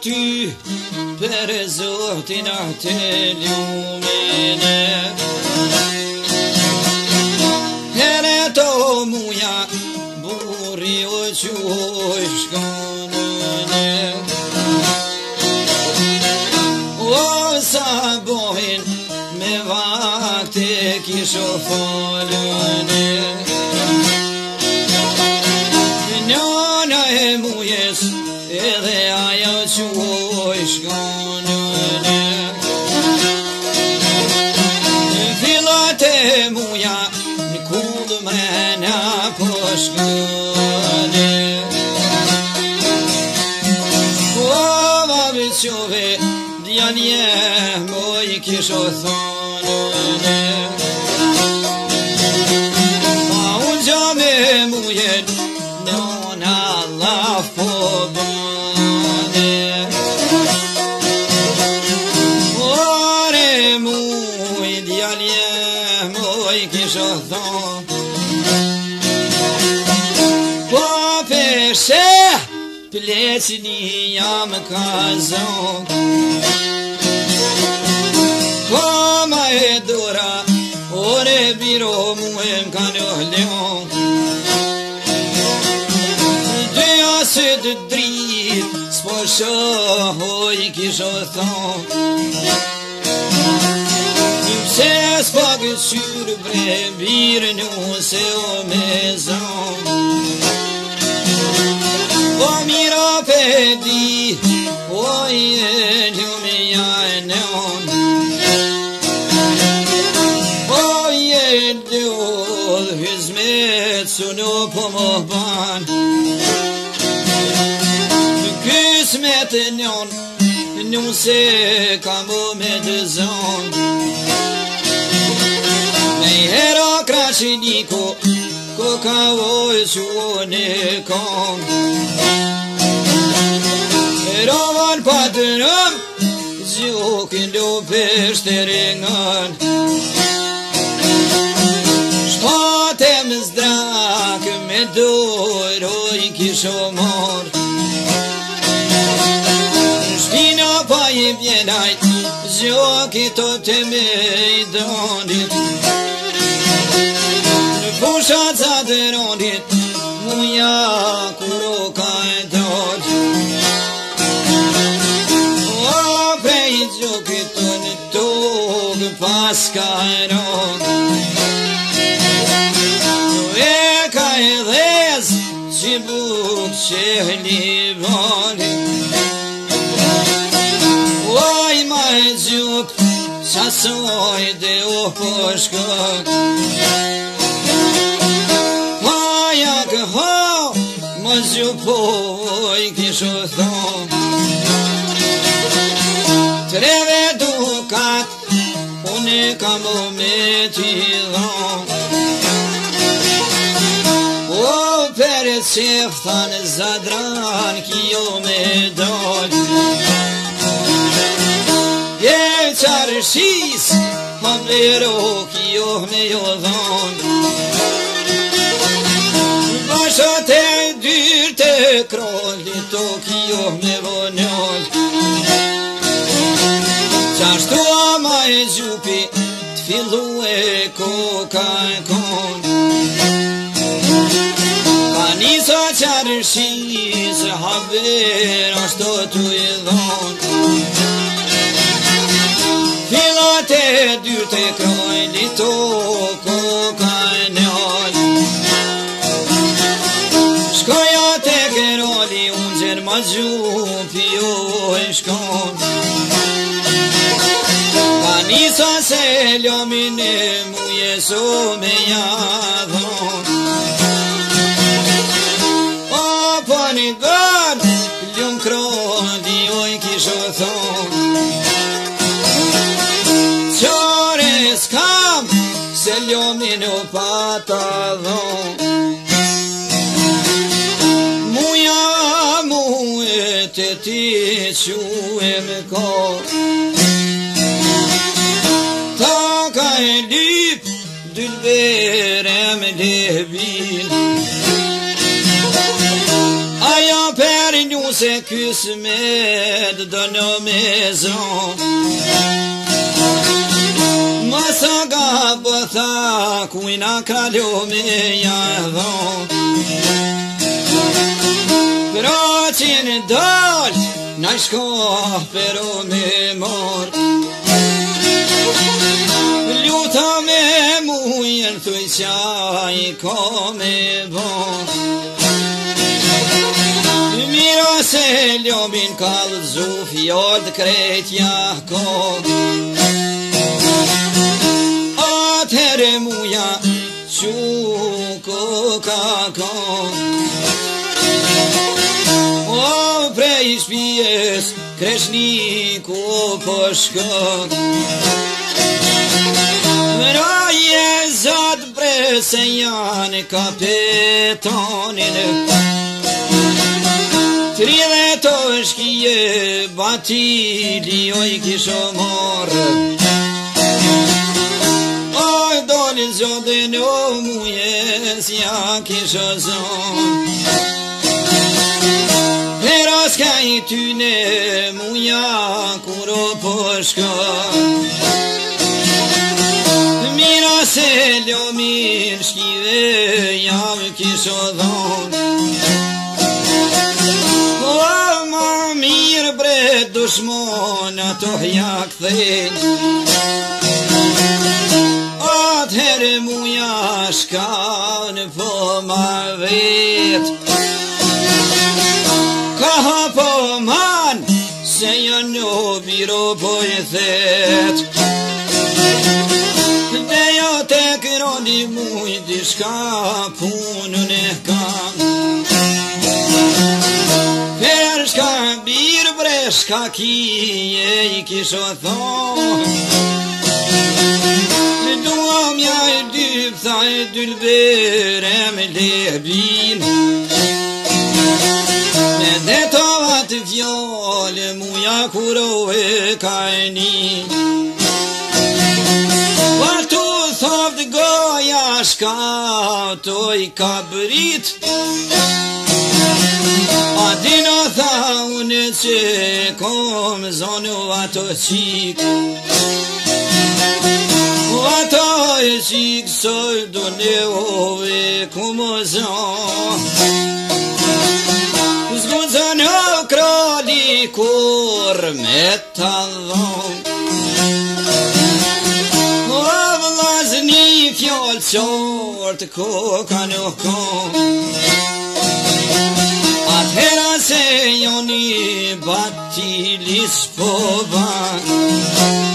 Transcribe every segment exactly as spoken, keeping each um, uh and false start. Ty për e zotin ahtë e lumine Here to muja buri o quoj shkonune O sa bohin me vakte kisho falune Njona e mujes edhe ajo quoj shkonune Filat e muja në kullë mrena po shkone Kova vëqove djanje moj kisho thonune Pa unë gjame mujet nona Allah po Po peshe pleçni jam kazon Koma e dora ore biro muem kanohleon Dëja se të drit s'po shohoj kisho thon Se s'pagët syrë bre birë nuse o me zonë Po mira pe di, po e gjumija e neonë Po e dëllë hizmet sunu po më banë Kysmet e njonë, nuse ka më me dë zonë Hero krashiniko, koka vojsuone kong Hero van patënëm, zjokin do pështerengan Shpatem zdrak, me dojroj kishomor Shpina pa i bjenajt, zjokin to teme i donit Pushat za të rondit, muja kuro ka e dojt O prej gjokit të në togë pas ka e rog E ka e dhez, që buk që e livoni Oj ma e gjok, qasoj dhe o përshkok Ju poj kisho thon Treve dukat Une kam o me t'ilon O peret qeftan zadran Kio me doj Je qarëshis Ham lero kio me jo dhon Bashot e Krolli Tokio me vonjall Qashtu ama e gjupi T'fillu e koka e kon Ka nisa qarëshi Se haber ashtu t'u e dhon Filat e dyrte Krolli Tokio ka e njall Ma gjupi jo e shkon Ka nisa se ljomin e muje so me jadhon O po një gërë ljom kroni oj kisho thon Qore s'kam se ljomin minu pata dhon Muja muet e ti që e me kor Taka e lip dylbere me levin Aja peri nju se kysmet do në me zon Masaga bëtha kujna kalu me jadhon Kraqin dal, na shkoh pero me mor Luta me mujen thuj qaj ko me bon Miro se ljobin kalzu fjord kretja kod Atere muja Shuko kakon O prej shpijes Kreshniku poshkon Vraje zat bresenjan Kapetonin Trideto shkije Batili oj kishomor Zjo dhe në mujes ja kishë zon Hera s'ka i tyne muja kuro përshka Mira se ljomin shkive ja më kishë dhon O ma mirë bre dushmon ato ja këthen Atëherë muja shkanë po ma vetë Ka po manë se janë në biro po e thetë Dhe jo te këroni mujti shka punën e kam Për shka birë bre shka kije i kisho thonë Duam ja e dyp, tha e dylbere me lebin Me dhe to atë fjallë, muja kuro e kajni Partu thoftë goja shkatoj kabrit Adina tha unë që kom zonu ato qik Ata e qik soj do ne ove kumë zon Zguzën o krali kur me të dhon O vlazni fjallë qort koka nuk kon Atëhera se joni batilis po ban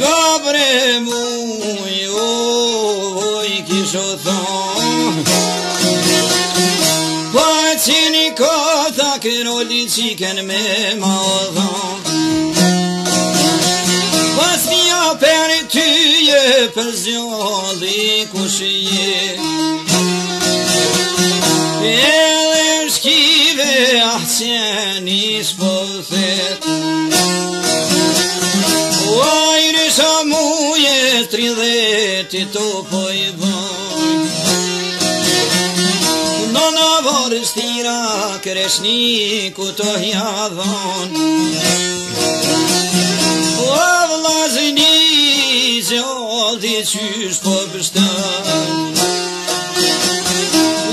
Gabre muj, oj, kisho thon Po e cini kota këroli qiken me ma o dhon Pas mja per tyje për zjodhi kush je Edhe shkive ahqeni shpothet Sa muje tridheti to po i boj Do në vorës tira kreshniku to jadhon O vlazni zjodhi qysh po pështan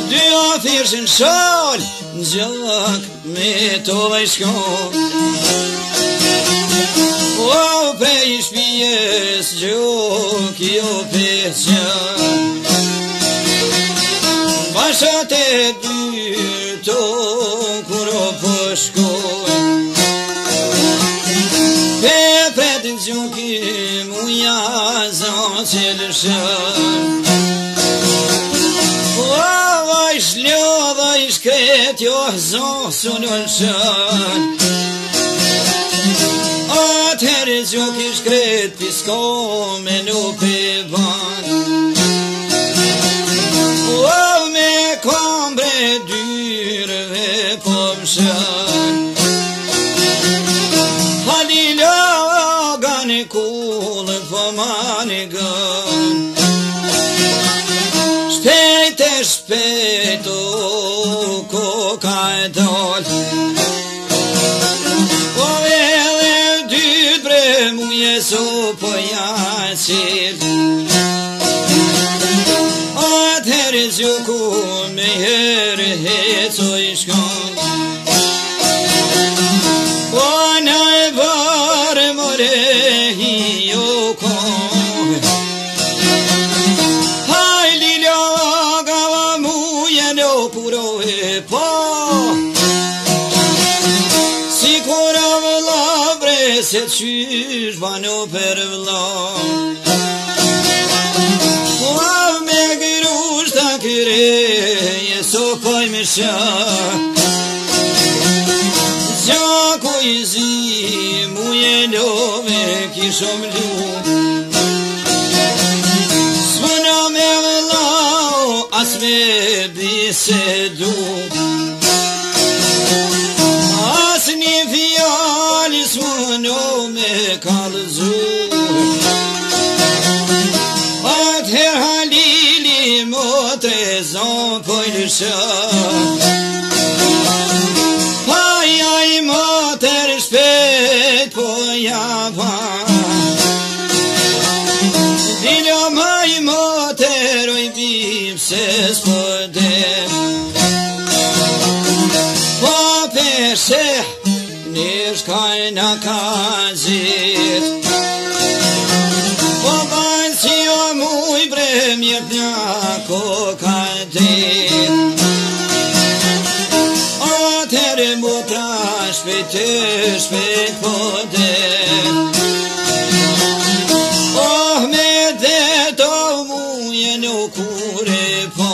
Dy afirshin shol zjak me to vajshkon O prej shpijes gjo kjo pesja Bashat e dyto kuro përshkoj E pretin që kimu jazan që lëshan O vajsh ljo vajsh kret jo zon sunë lëshan Atëherë zjo kish kret pisko me nuk e ban Shpejt e shpejt o koka e dal, po edhe dytë bre muje so po ja qil. Atëherë zjuku me herë heco i shkon, po në e barë more hi o kohë. Haj lilo gava muje në puro e po, si kura vla bre se qysh vano për vla. Sokoj me shë Gjako i zi Muje nove kishom lu Svëna me vëllau As me bisedu As një fjali Svëna me kalzu Atëher halili Motre zon Ai ai mater spet poja va Dilo mai mater oi vip se spode Po peshe nishkaj na kazit Po bancio muj bremjet nja kokatit Shpejt e shpejt po del Oh me dhe do muje nuk kure po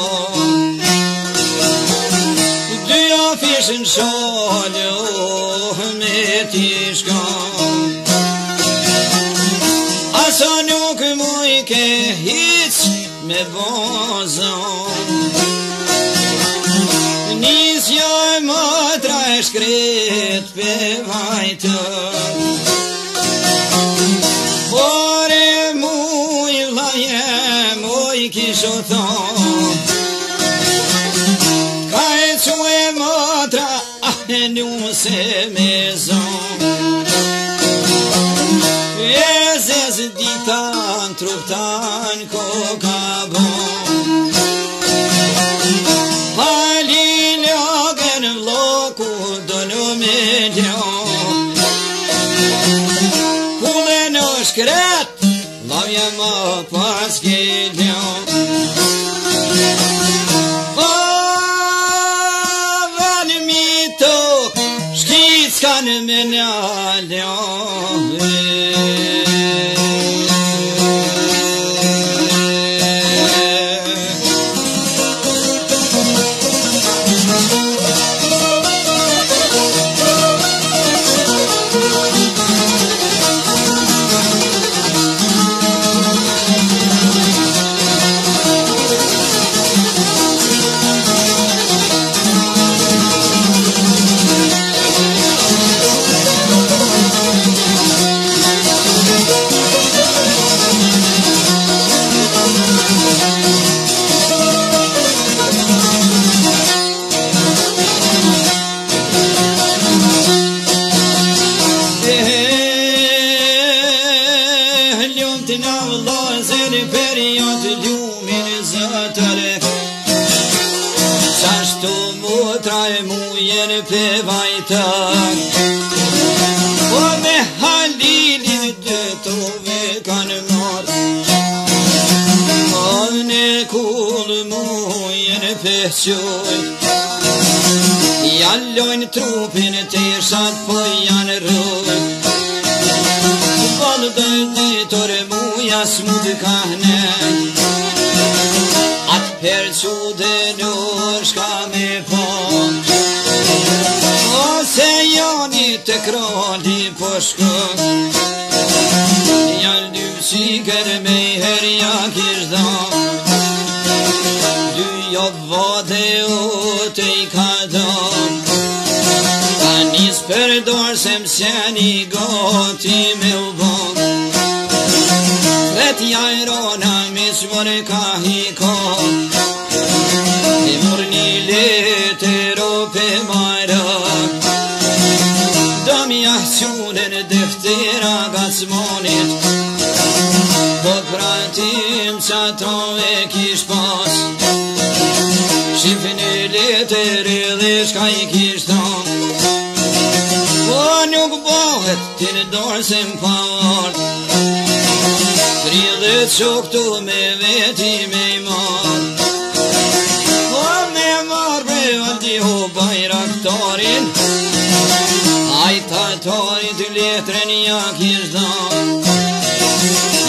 Dyja fishin shole oh me ti shkon Aso nuk muj ke hic me bozon Nisja e matra e shkret pe vajtë Por e muj vlaje muj kisho thon Ka e cu e matra ah e nuse me zon E zez ditan truptan koka bon Shkret, lavja ma pas gjeljon Vani mi to, shkit s'kan me njaljon Po me halili dhe tove kanë marë Anë kullë mujën pehqoj Jallojnë trupin të ishat po janë roj Valë dhe dhe tore muja smudë kahne Atë perqu dhe nërshka me pon Ose jani të krali po shkon Janë dy siker me herja kish dha Dy jo vade o te i ka dam Ka njës përdor se mseni gati me u bon Dhe t'jajron namis morkahi ko dimurni le tero pe mara damia sunen deftera gasmonit podratim sa to e kish pas shifni le terilish kai kish don o nuk bohet tin dorsen part tridhjet shoktu me veti me imar o me marve ati ho bajraktarin ai tatorit letren ja kish don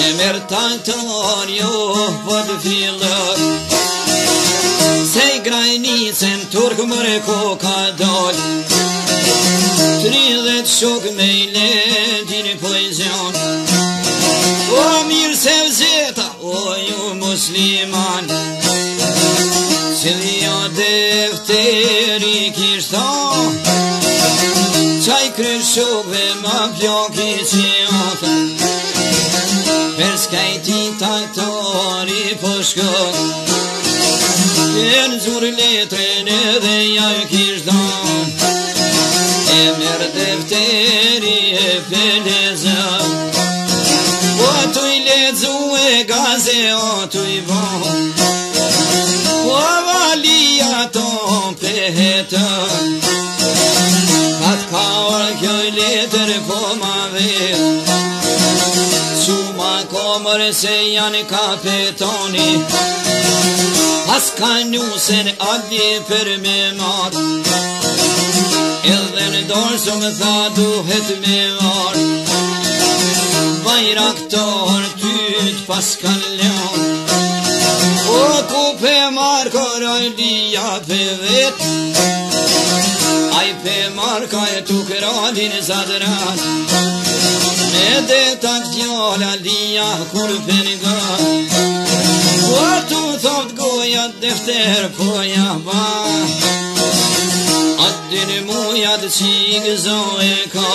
e mer tator jo pod fillor Sej grajnicën turk mërë ko ka dal Tridhet shok me i ledin poezion O mirë se vzeta, o ju musliman Cilja defteri kishta Qaj kryshove ma pjoki që afe Perskajti taktori përshkot Në zurë letren edhe ja e kishtan E merë defteri e feleza O tu i lezu e gaze o tu i bon O valia ton peheta Atë ka orë kjo i letër po ma ve Suma komër se janë kapetoni As kanusen adje për me mat Edhe në dorë së më tha duhet me var Bajraktar ty të paskan leon O ku pe markar a lia pe vet Aj pe marka e tukradin zadrat Me dhe ta fjall a lia kur për nga O tu thopt goja defter poja ba Adin mujat si gëzo e ka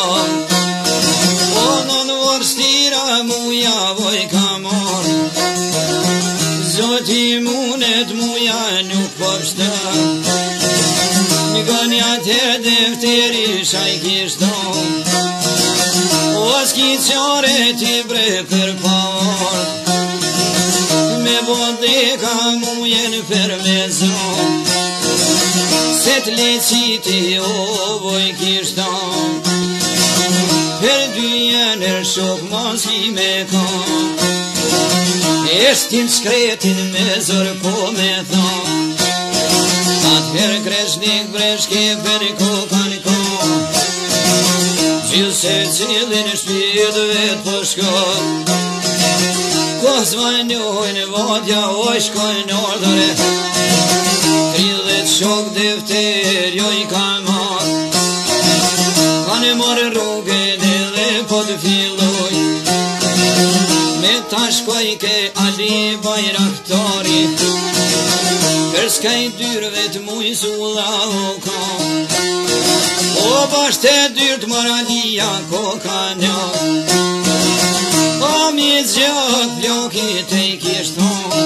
O non vërstira muja voj ka mor Zoti munet muja nuk përshta Nga një atër defteri shaj kishto O s'ki qare ti bre për por Bodeka mujen për me zon Se t'leciti o voj kishtan Per dyjen er shok maski me kan Eshtim shkretin me zër po me than Atëher kreshnik breshke për kokan kan Gjithë se cilin shpirë vetë për shkot Kos vanjojnë vadja oj shkojnë ordore Tridhet shok defter jo i ka mat Kanë marë rrugën edhe po të filloj Me ta shkoj ke Ali Bajraktari Për skaj dyrëve të muj sulla o ka O bashte dyrët moralia ko ka nja A mi zjot blokit e i kishton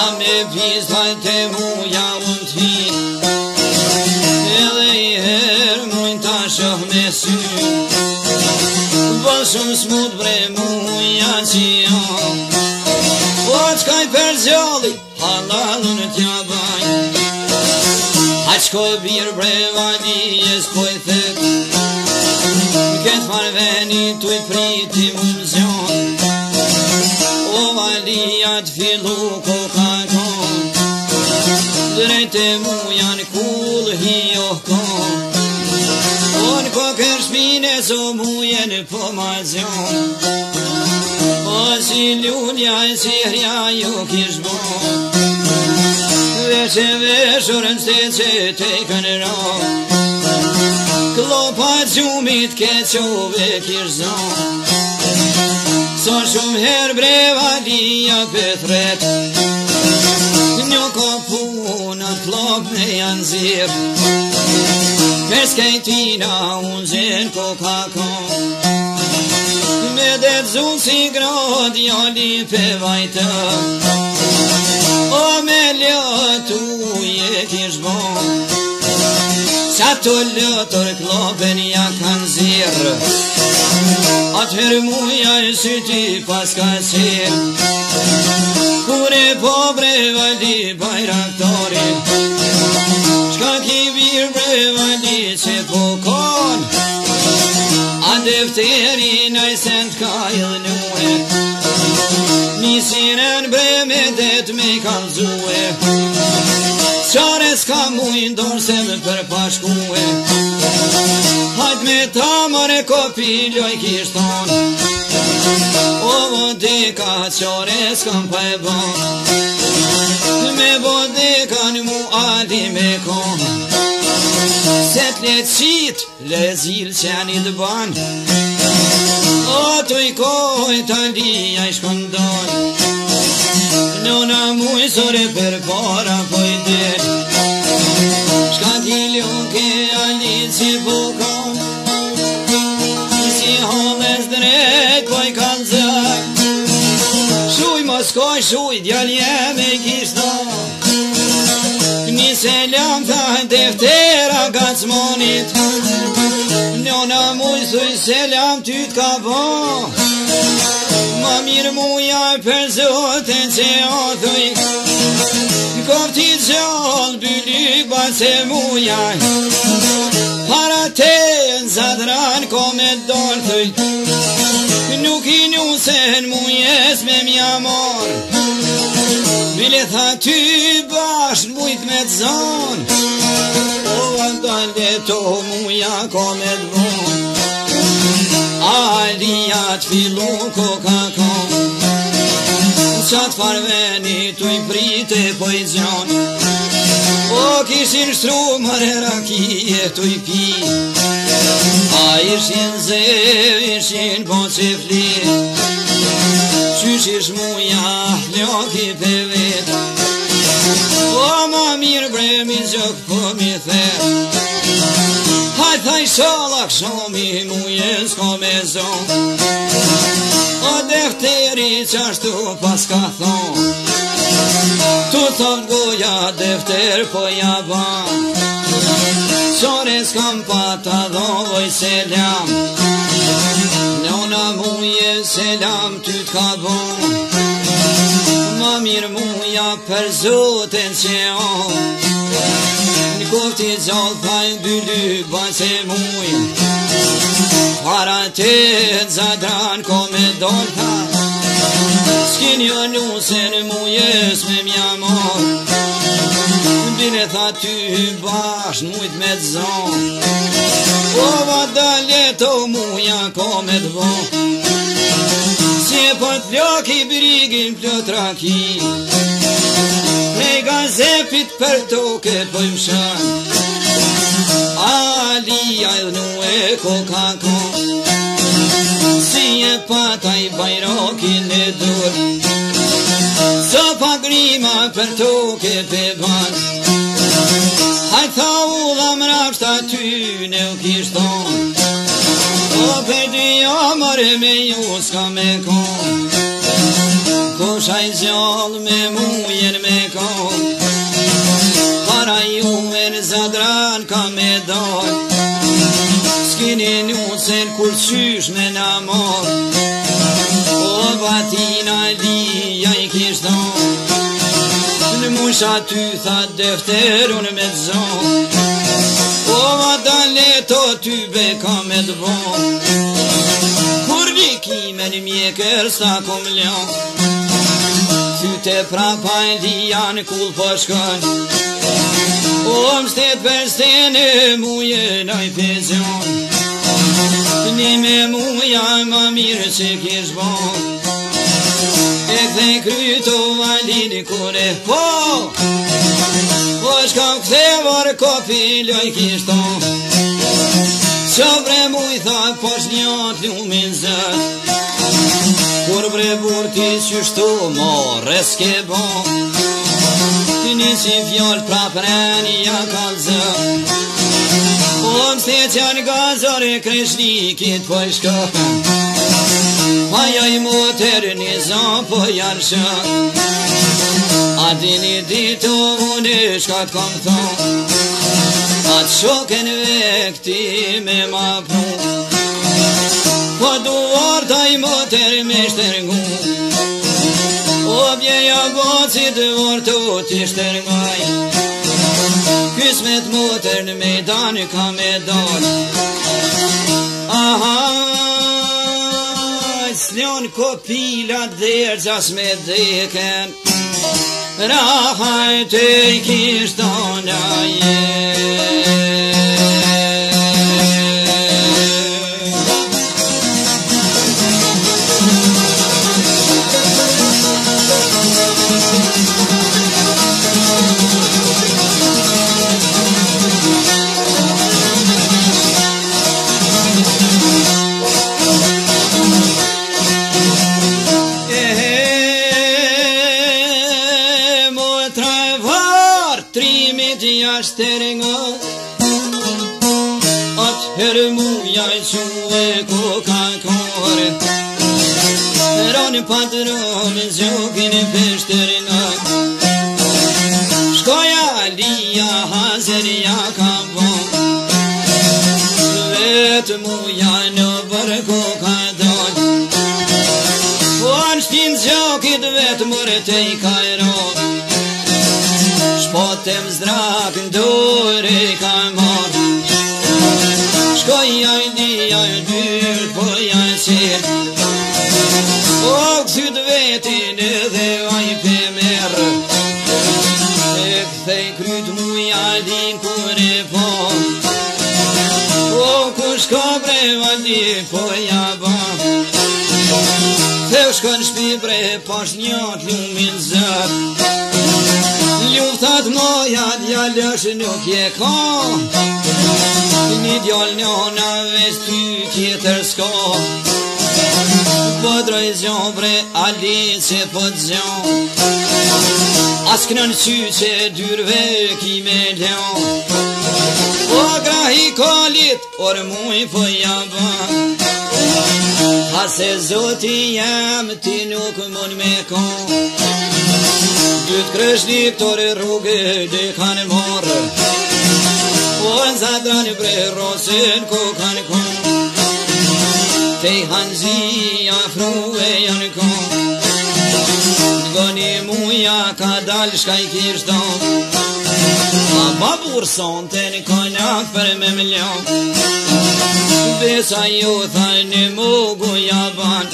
A me pizdajt e muja unë t'i Edhe i her mujnë ta shoh me sy Vashum smut bre muja që janë Po qkaj për zjollit halalun t'ja baj A qko bir bre vadijes po i thek Këtë farveni t'u i priti unë zion O valia t'fillu ko ka kon Drejt e mu janë kull hi oh kon O në ko kërshmine so mu jenë po ma zion O si ljulja e si hria ju kish bon Veshe veshurën se që te kënë ron Klopa gjumit keqove kish zon So shumë her breva lia pëthret Një kopuna klop me janë zir Peskejtina unë gjen koka kon Me det Zun si grad jali pe vajta O me ljatu je kish bon Sa të lëtër kloben ja kan zirë Atëher muja e syti pas ka sirë Kure pobre vali bajraktori Shka ki virë vali që po kon A defteri nëjsend ka ilnue Misinen bremedet me kalzue Qare s'ka mujnë dorë se më përpashkue Hajt me tamore kopiloj kishton O vodeka qare s'kam pa e bon Me vodeka në mu ali me kon Se t'lecit le zil qenit ban O t'uj koj t'alia i shkondon Nona muj sore për para pojder Shka t'iljoke alit si bukon Si homes drek poj kanë zak Shuj Moskoj, shuj djalje me kishto Një selam tha deftera gacmonit Nona muj suj selam ty t'ka bon Ma mirë muja për zoten që o thuj Kopti gjallë bëllyk base muja Para te në zadran kom e dorë thuj Nuk i nusen mujes me mja mor Bile tha ty bashkë mujt me të zonë O vandal dhe to muja kom e dorë Alijat filon koka-kon Qatë farveni tu i prite pojzion O kishin shtru mërë rakije tu i pi A ishin zev, ishin po që fli Qysh ish muja hloki pe vet O ma mirë bremi gjok po mi ther Hajthaj shalak shomi muje s'ko me zon O defteri qashtu pas ka thon Tu thot goja defter po ja ban Qore s'kam pata dhovoj selam Nona muje selam ty t'ka bon Ma mirë muja për zoten që on Kofti gjallë thaj bëllyk base muj Para te zadran kom e dorë tha S'kin jo nusen mujes me mja mor Bile tha ty bashkë mujt me të zon O vadale to muja kom e të vo Si e për t'lok i brigin plët rakin Prega zepit për toke pojmë shan Alija në e koka-kon Si e pataj bajrokin e dur Sopa grima për toke pe ban Hajtha u dha mrapshta ty në u kishton O për dyja mërë me ju s'ka me kon Koshaj zjall me mujen me kon Para ju e në zadran ka me doj S'kini nusen kur qysh me namor O batina lija i kishton Në musha ty tha defterun me t'zon O vadalet o ty be ka me t'von Kur likime në mjekër s'ta kom lion Syte prapa e lijan kull përshkën O mështet për stene muje në i pezion Një me muja më mirë që kish bon E këthe kryto valin kure po Po shka këthe varë kopi loj kishton Që bre muj tha posh njot lumin zët Kur bre burti qështu more s'ke bon Një që fjall pra preni ja kalzë O Om se jan gazare Krishni kit poshka Maya moter nizam poyarsha Adini ditu munishkat konto At shoken vekti me mabru Po duar taj moter mishtergu Objeja bocit vortu tishtergaj Kısmet motor meydanı kamedan Aha Slon kopila dercas me deken Rahat öykistana ye Patron zogin peshternak Shkoja lija hazerja kam von Vetë muja në bërko ka dojt Po anë shpin zogit vetë mërë te i kajron Shpotem zdrak ndore i kam mor Shkoja lija e dyrë po janë qirë O kësit vetin edhe vaj për merë E këthej kryt muja din kure po O kushka prej vali po ja ba Theu shkon shpi prej pash njët lumin zër Luftat moja djallësh nuk je ka Një djallë njona veç ty tjetër s'ka Podroj zion bre alice pod zion Asknën syqe dyrve kime leon O grahi kolit or muj po jaban Hase zoti jam ti nuk mun me kon Dyt kreshlik tore rrugë dhe kan morë O nëzadran bre rosen ko kan kon Te hanzi afru e janë kon Dgoni muja ka dal shkaj kishton A babur son të në konak për me milion Besa ju thaj në mugu jaban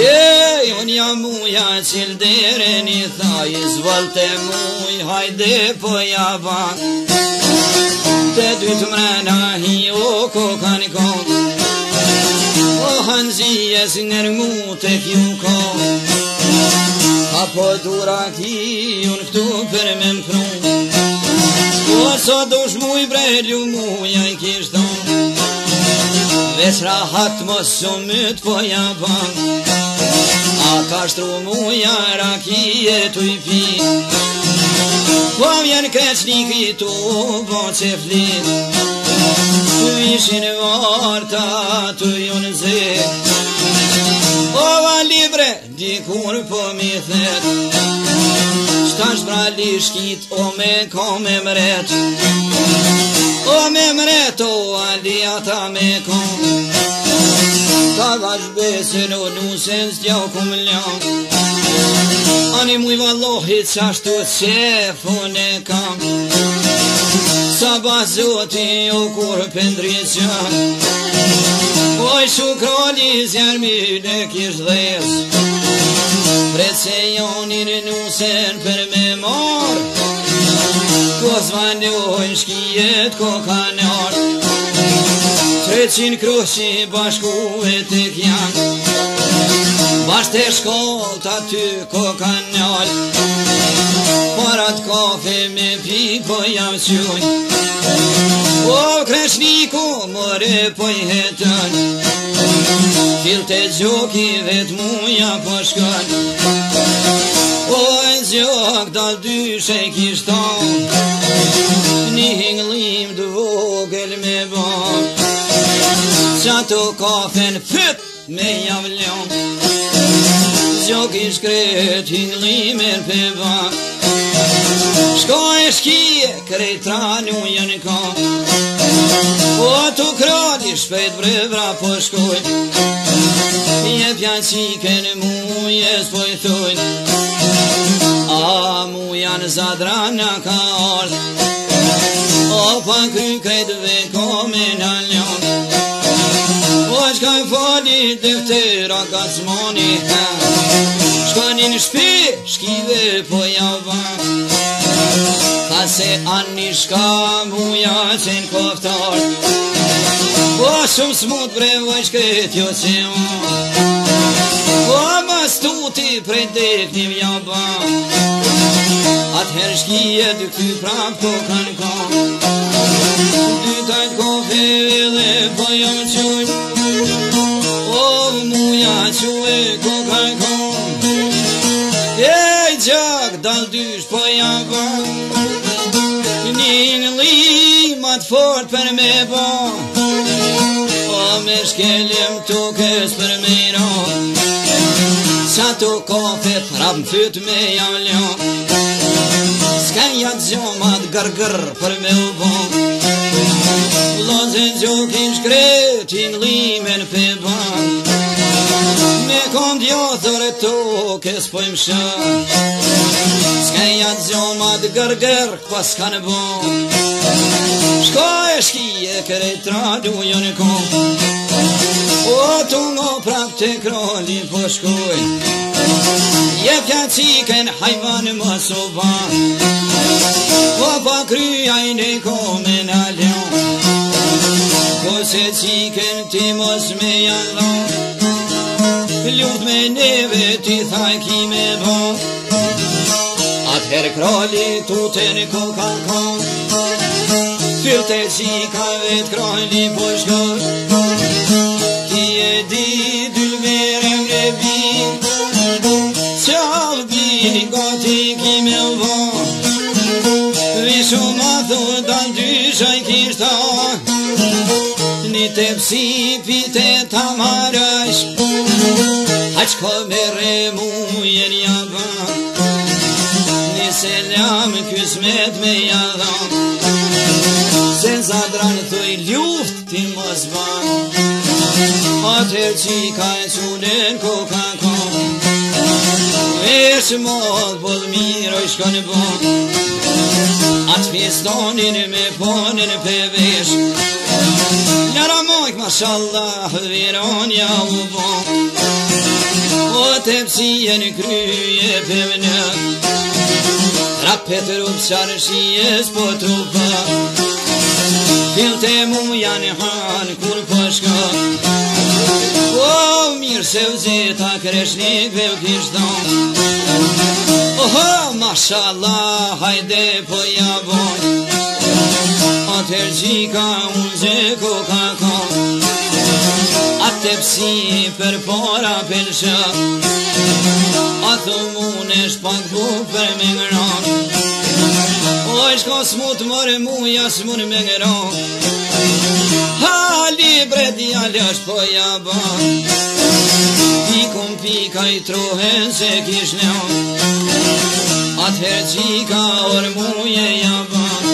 Jej, unë jam muja qildere një thaj Zvalte muj, hajde po jaban Te dytë mrena hi o kokan kon O hanzijes nërmu të kju ka Apo dura ki unë këtu për me më pru O so dush muj brelju muja i kishton Vesh rahat mos sumit po ja ban A ka shtru muja rakije tu i pi Po vjen kreçnik i tu bo që flit Tu ishin varta, tu jun zet Ova libre, dikur po mi thet Shtash pra lishkit, o me ka me mret O me mret, o aliata me ka Ta dhash besin, o nusen s'dja kum ljan Ani muj valohit, qashtu qef, une kam Sabah zoti o kur pëndrisjan Oj shukrali zjermi në kish dhes Pret se jonin nusen për me mor Kos vanjoj shkijet kokanar Treqin kroshi bashkuet e kjan Bashte shkolt aty kokanar Parat kafe me pik po jam qyuj O kreshniku mëre po i hetën Filte gjoki vet muja po shkën O e gjok dal dyshe kishton Një hinglim dvo kafën fët me javlon Zjok i shkret hinglimen pëva Shko e shkije kretra nujën ka Po ato krati shpet brevra po shkoj Je pja qike në muje s'pojtoj A muja në zadrana ka alë O pa kry kretve kome në ljon O shka falit deftera ka s'moni ka Shka një në shpi shkive po java Ka se anë shka muja qenë koftar Po shumë smut brevaj shkret jo që unë Po mas tuti prej dek një vjaba Atëher shkije dy këty prap po kanë kam Dy tajt kofeve dhe po jam qoj O muja qoj ko kanë kam Ej gjak dal dysh po jam kam Një në limat fort për me po O me shkelim tukës për me ra Sa të kofe prap më fyt me jam ljo Ska jatë gjomat gërgër për me u bon Lozën gjokin shkretin limen për ban Me kon djothër e tokes po im shë Ska jatë gjomat gërgër pas ka në bon Shko e shkije kërë e tradu jo në kon O të ngo prap të kroli po shkoj Je pja qiken hajvan më soban Po pa kryja i ne kome në lion Po se qiken ti mos me jallon Ljut me neve ti thaj ki me bon Atëher kroli tuten ko ka kon Fyrte qika vet kroli po shkoj Ti e di dylmerem në bin Qavdi gati ki me von Vishu ma thur dal dyshaj kishta Një tepsi pite ta marash Haq ko mere mujen javan Një selam kysmet me jadhan Se zadran thuj luft ti mos van Atër qika e qunen koka kon Vesh mod pod miroj shkon bon Atë fjestonin me ponin pe vesh Njara mojk mashallah vironja u bon O tepsien kryje pe vënë Rapet rup qarshijes po trupa Filte mu janë hanë kur po shka O mirë se vëzeta kreshnikve u kishton Oho, mashallah, hajde po javon Atër qika unë zhe koka kon Atë tepsi për para për shak Atë mune shpak bu për me ngëran Oj shko smut mërë muja s'mur me ngëran Hali bre djallë është po jaban Pikon pika i trohen se kish neon Atëher qika orë muje jaban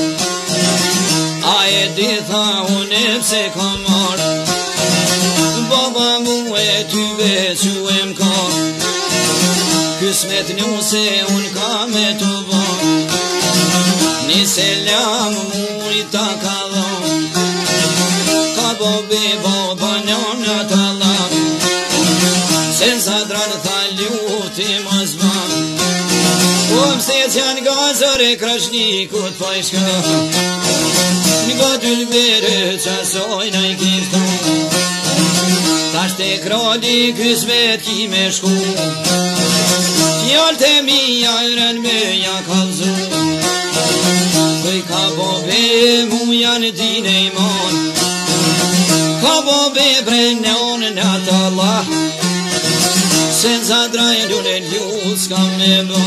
A e di tha une pse kom marë Baba mue ty vequ e m'ka Kysmet një se unë ka me të bon Një selam mui ta ka dhon Ka bo be baba njona ta dhon Se zadran tha ljuti mos ban Po mëse qan gazër e krashnikut po i shka Nga dylbere qasojna i kifton Tashte krali kysmet ki me shku Fjallët e mija rën meja kalzu Këj ka bobe muja në dine iman Ka bobe brenjon në atë Allah Se në zadrajnë në ljutë s'kam me bo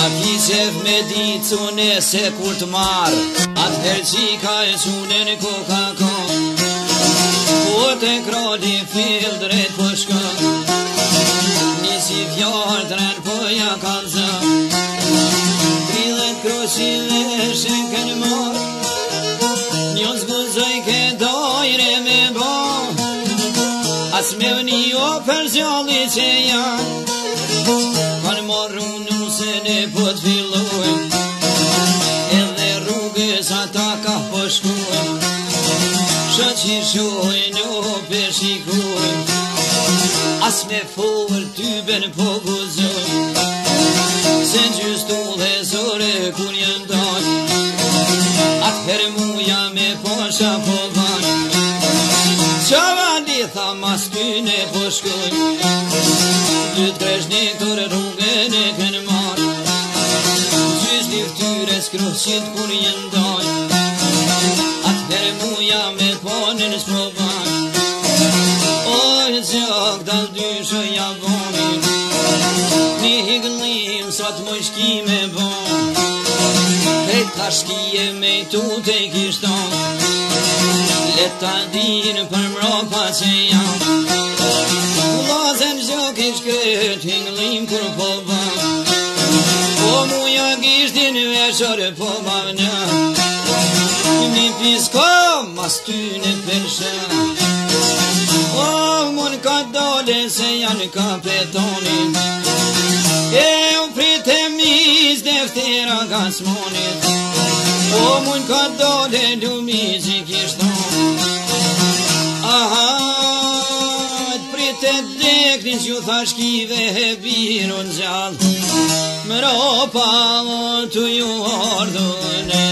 A kisef me ditë sune se kur të marë Atëher qika e sune në koka kon Kur të krali fil drejt po shkëm, nisi fjarë tren po ja kanë zëm. Tridhet kroshile shenken mor, njën zbuzoj ke dojre me bo. As me vni o për zjalli që janë, kanë marru nusen e po të fillojnë. Edhe rrugës ata ka po shkojnë, që shojnë o përshikojnë. As me folë tyben po guzojnë, se gjystu dhe zore kur jënë dalë. Atëherë muja me posha po vanë, qava ditha mas kyne po shkojnë. Dy tresh një kërë rrugën e kënë marë, gjysh një ftyre s'kroqit kur jënë dalë. Atëherë muja me në s'provan, o e zjak dal dyshe javonin. Një higlim sa t'moj shkime bon, e ta shkije me tu te kishton. Leta din për mropa që jam, lazen zjak ish kët higlim kur po van. Po muja gishtin veshore po bavna, një pisko mas ty në përshem. O, mund ka dole se janë kapetonin, e u pritë e mis deftera gasmonit. O, mund ka dole lumi që kishton, aha, të pritë e deknis ju thashkive e birun gjallë. Mropa të ju ordune,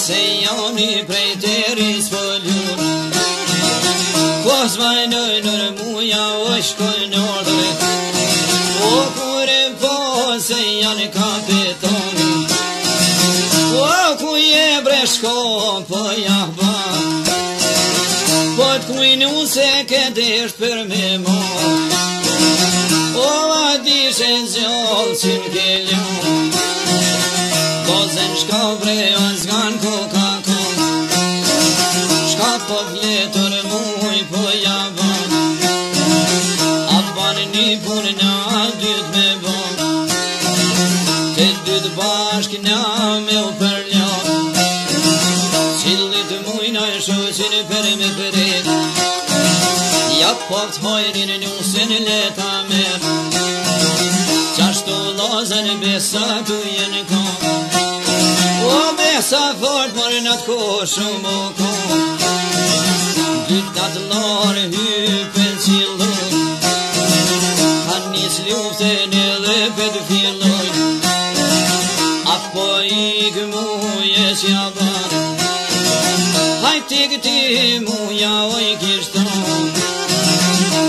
se joni prej teris pëllur. Kos vajnoj nër muja o shkoj në ordre, o kure po se janë kapetoni. O kuje breshko po jahba, po t'kujnu se këtë ishtë për me mo. O adishe zjollë që n'ke ljonë, Bozen shka prej o zgan koka-kon. Shka po vletër muj po javan, a ban një punë nga dyt me bon. Të dyt bashk nga me u përljan, qillit mujna e shoqin për me përret. Ja po të hojrin njusin leta mer, qashtu lozen besatu jenë kon. O besa fort mërë në t'ko shumë o kon, dyta t'lore hypen qilon. Hanis ljuften e lepet fillon, apo ik muje s'jaban. Hajti këti muja oj kishton,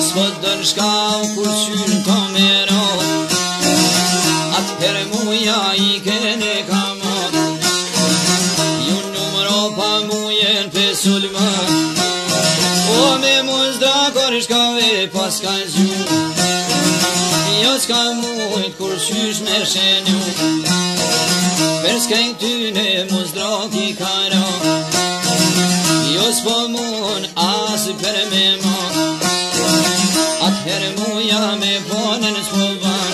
s'po dën shkau kur qynë kameron. Atëherë muja i kene kamon, ju numro pa mujen për sulman. O me muzda kër shkave pas ka zju, jo s'ka mujt kur qysh me shenju. Per s'kaj t'yne muzda ki kara, jo s'po mun as për me ma. Atëherë muja ja me ponën s'povan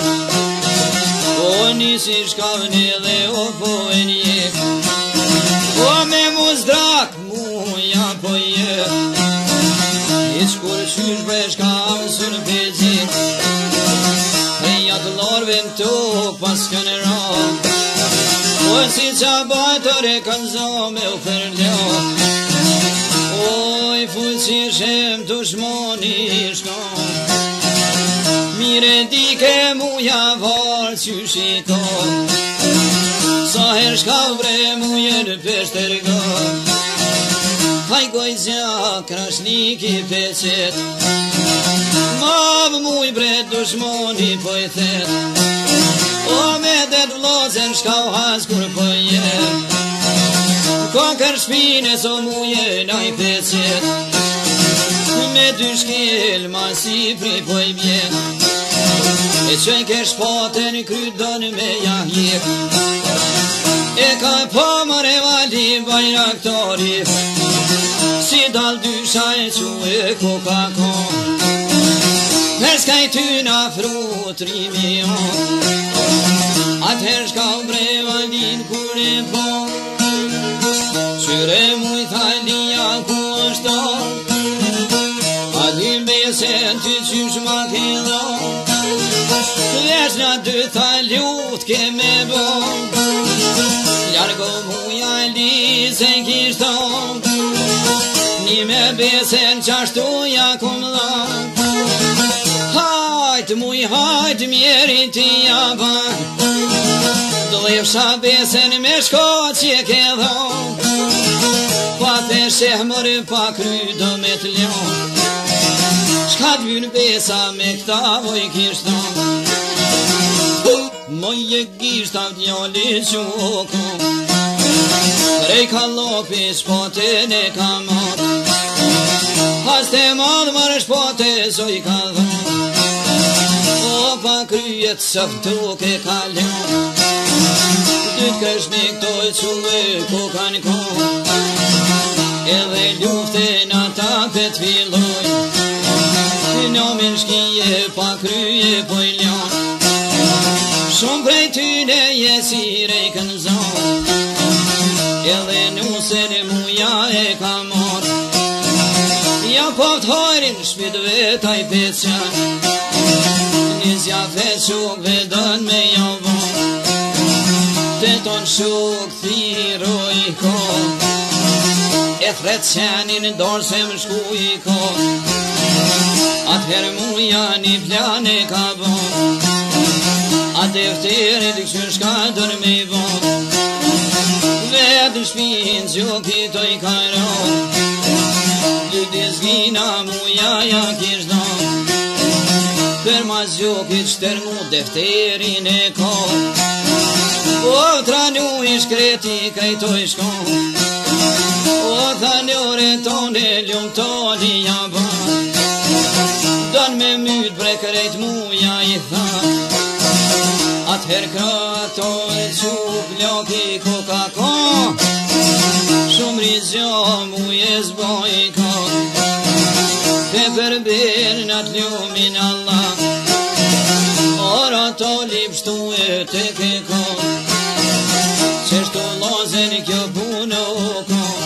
O nisi shkavni dhe o poen jek O me muzdrak mu ja po jek Ish kur shysh breshka amësur pëzik E jatë lorve më tu pas kënë ra O si qa bajtore kanë zome u përljo O i fuqishem dushmoni shkon Mire dike muja varë që shikon Sa her shka vre muje në peshtergon Hajgojzja krashniki peqet Mavë muj bret dushmoni po i thet O me det vlozen shka u haskur po jet Kokër shpine so muje na i peqet Me dy shkel ma si pri po i bjet E qëj kesh paten krydon me jahjek E ka pëmër e vali bajraktari Si dal dysha e që e Coca-Con Përskaj ty na fru tri milion Atëher shka bre valin kur e po Qyre mujta lia ku është A di besen ty qysh ma ke dha Vesh nga dy tha ljut ke me bo Largo muja li se kishto Një me besen qashtu ja kum dha Hajt muj hajt mjerin ti ja ban Dlefsha besen me shko që ke dha Pa të shehmër pa krydo me të lion Shka të vynë besa me këta voj kishton Moj e gishta vdjali që o kon Rej ka lopi shpote ne ka mat Pas të madhë mërë shpote zoj ka dhon O pa kryet sëftu ke ka lion Dytë kësh një këtoj quve ku kanë kon Edhe lufte në tapet filloj Në nëmin shkije pa kryje po i ljon Shumë prej tyne jesire i kënzon Edhe nusen e muja e ka mor Ja poft hojrin shpitve taj peqan Nizja fe shukve dën me javon Të ton shuk thiro i kon E thret qenin dorë se më shku i kon Atëherë muja një plan e ka bon Atë efterit këshën shka dër me i bon Vetë shpinë që kito i ka ron Lyti zgina muja ja kish don Për mas që kitë shtërmu defterin e kon O tranu ish kreti kajto i shkon O thanjore tone, ljum toni ja ban Dan me myt bre krejt muja i than Atëher kratoj quk laki Coca-Con Shumë rizjo muje zboj i kan Te përber në të ljumin Allah Ora to lipshtu e te ke kan Qeshtu lozen kjo punë o kan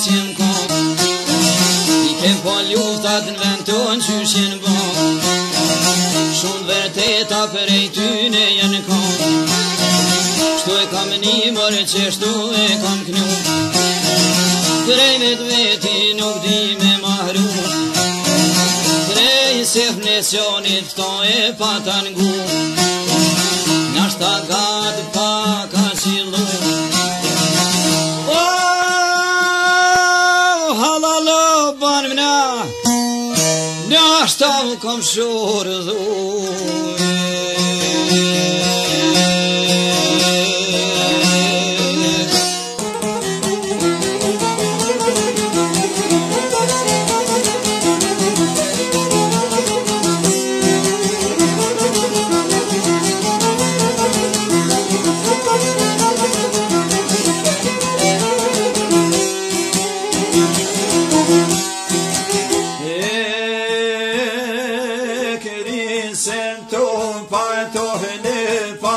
I tempo luftat në vend tonë qyshin bon Shumë vërteta për e tyne janë kon Shtu e kam një mërë që shtu e kam knu Krejmet veti nuk di me mahru Krej se fnesionit këto e patan gu Nashta gatë paka qilu Stau kom shurdhuje yeah.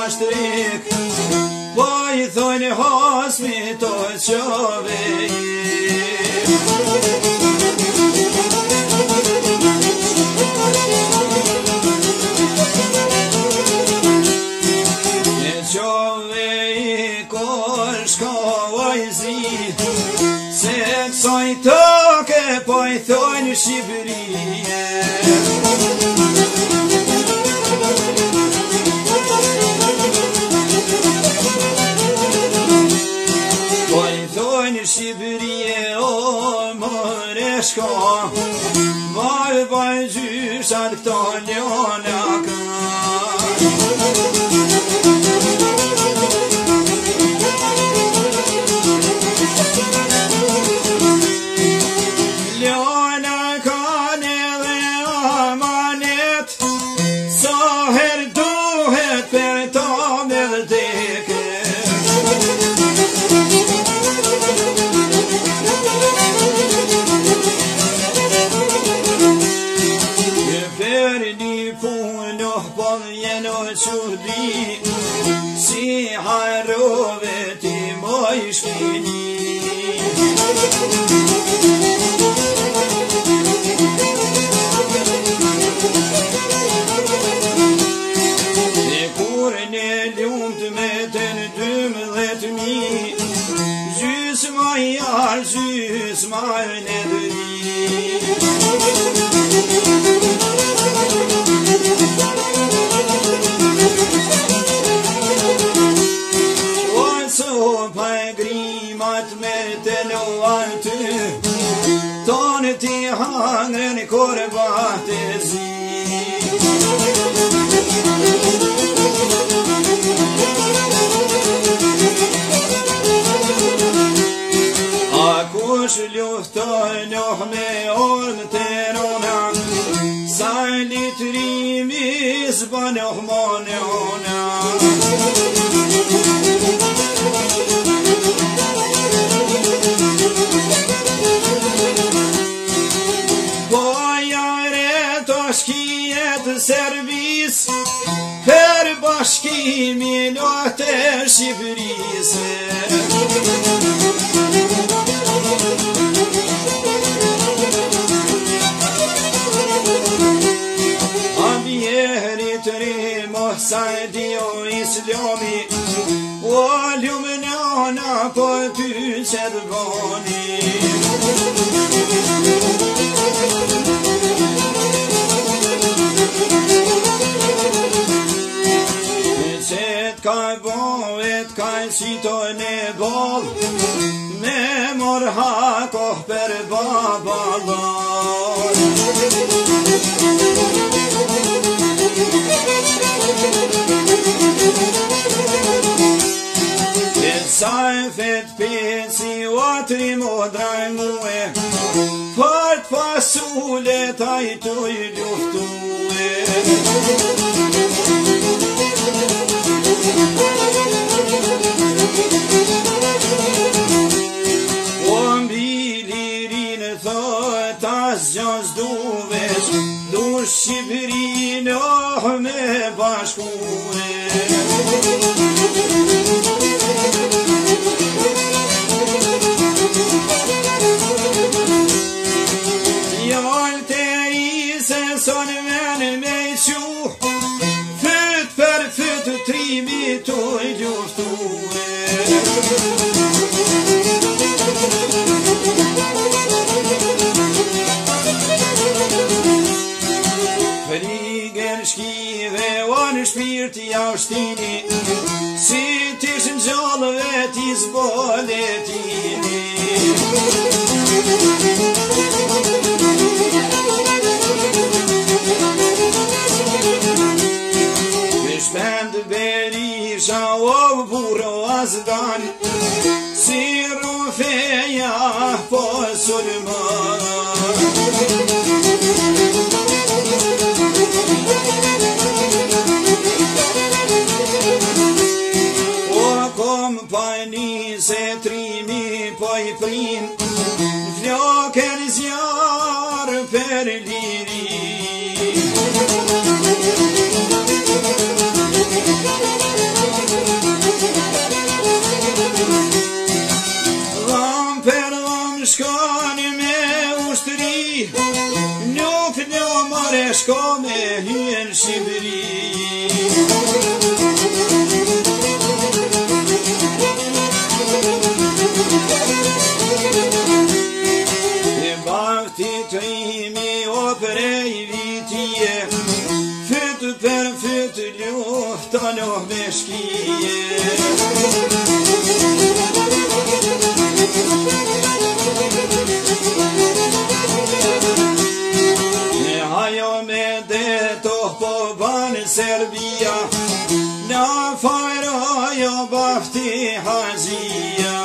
ashtrik, po i thojnë hospitojt qovejt. Soj toke po i thojnë Shqipërije. Po i thojnë Shqipërije, o mëre shko, marë baj gjyshat këto njona ka. Si harove ti moj shkini, e kur ne lumt me të në dymdhet mi, gjysma jarë, gjysma në dëri. Tonë ti hangrën e kore bahtë e zi. A kush luftoj njoh me orën të rona, sa litrimi zba njoh ma njona. Servis për bashkimi lotër Shqipërisë. A vjerit ri mohsajdi o islami, o lumënana për ty qërboni. Kaj bovet, kaj qitoj në bol, me mor hakoh për babalon. E sajfet peci otri modra ngue, fart fasule tajtu i luftue. Shqipërin oh me bashkune, jallë të isë sonë venë me që fëtë për fëtë trimi të ljuftune. Shpirti jashtini, si t'ishën gjallëve t'i zboletini. Me shpendë berisha o burro azdan, si rufeja po sulman. Se trimi po i prim, vloker zjarë për liri. kalohë me shkije. E ajo me detoh po banë Serbia, në fajrë ajo bafti Hazia.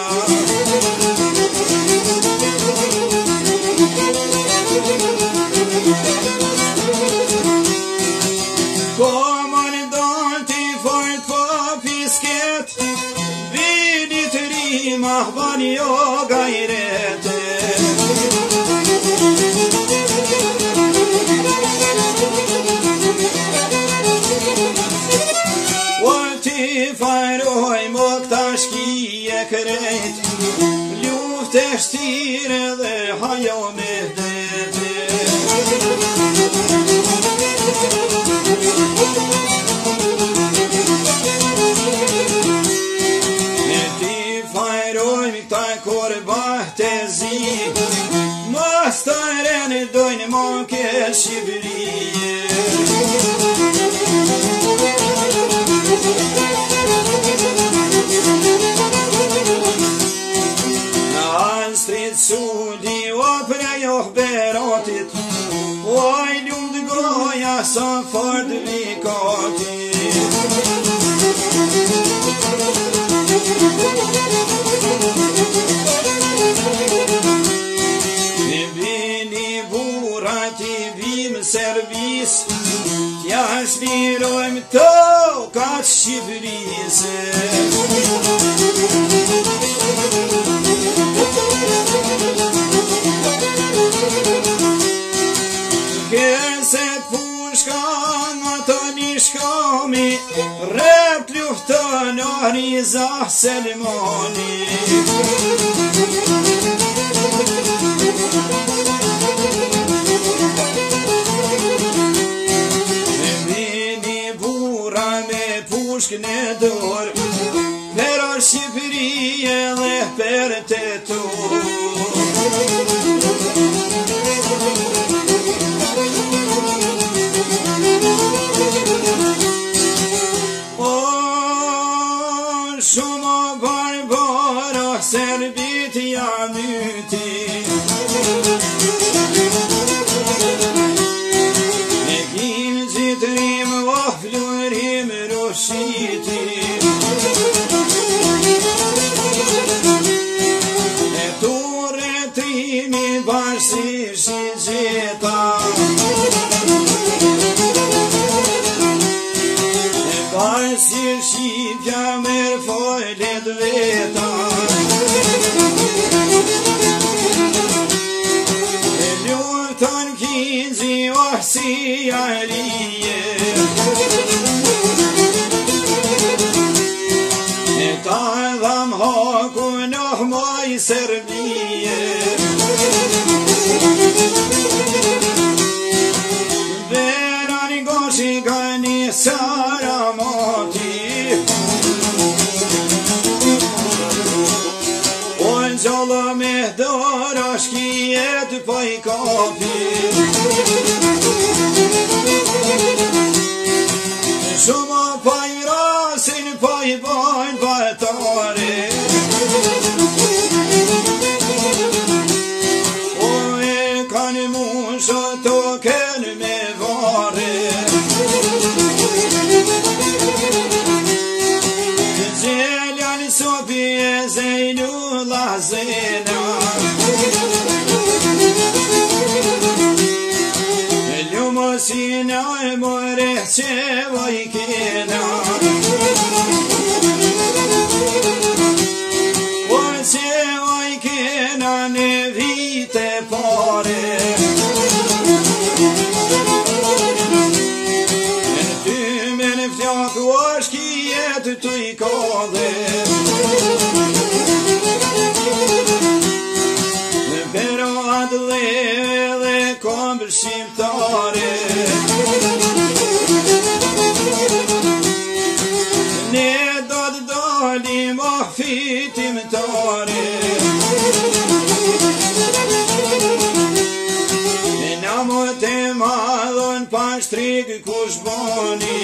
Mahvan yo gayrete, vati fajroj moktash ki e kret, luft e shtire dhe hajo me dete. Mastareni dojnë monke Shqipërije. Në anstrit sudi o prejoh beratit, o i ljumdë goja sa fardë vikatit. Servis, ja shmirojmë të katë Shqipërise. Këset pushka nga të një shkami, rep luftë në hriza Selimoni. Në dorë, për orë Shqipërije dhe për të tu. O, shumë o barbarë, o Serbit janë yti. E gjinë gjithë rimë, o flurim roshi. Si alije e ta dham haku noh maj Serbije. Vera një goshi ka një saramati, o në gjallë me dora shkijet pa i kapi. Shumë pa i rasin, pa i bajnë batare, o e kanë mushë të kënë me vare. Gjelja në sopi e zejnu lazena, e ljumë sina e more që vajke. Kush boni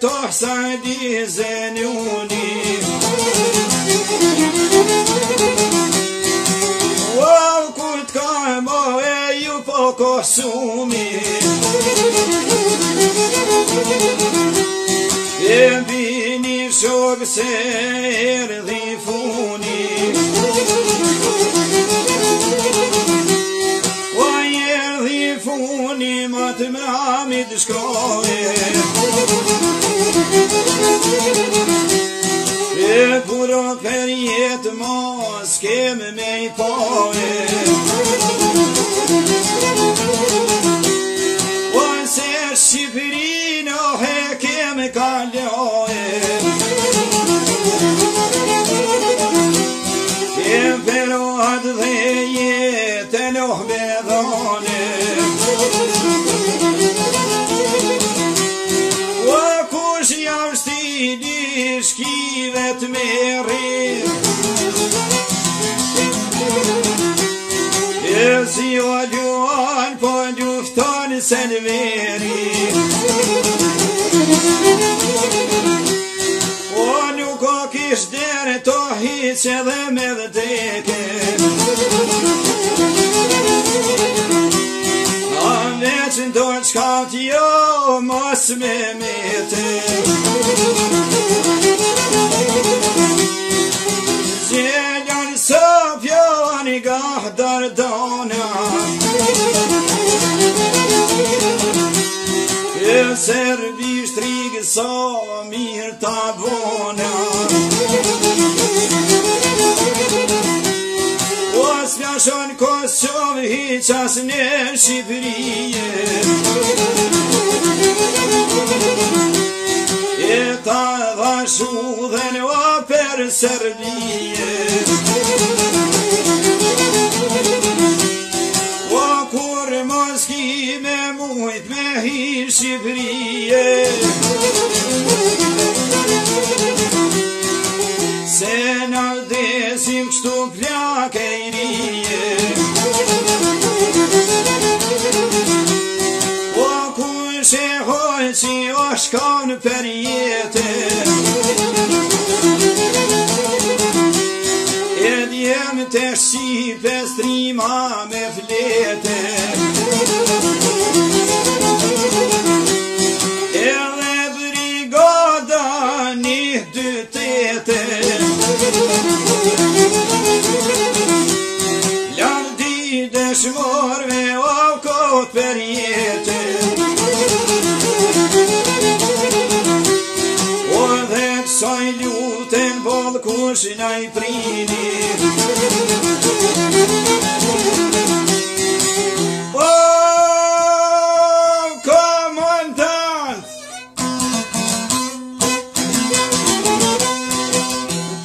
توح سعدي زينوني وكنت كعبه يبقى حسومي يبيني شوق سير ضيفوني ويرضيفوني ما تمعمد شكاوي E kur o për jetë mos kemë me I poe O se Shqipërinë o he kemë kaloe E për o atë dhe jetën o me dhone O kush jam shtini Shkivet me rrë E si o luan po lufton se në veri O nuk o kish dere to hiq edhe me vdeke A veç ndorë shkalt jo mos me mete Gjellar Sofjan I gahdar dana E servisht rigë sa mirë tavona O s'pjashon Kosovë hiqas në Shqipërije Ta dha shudhen o per Serbije O kur mos ki me mujt me hi Shqipërije Se na vdesim kështu plake I rije Si o shkon për jetë E djem të shqipe strima me flete E dhe brigada një dy tete Lardi dëshmorve o kot për jetë Saj ljuten volkush naj prini O komandant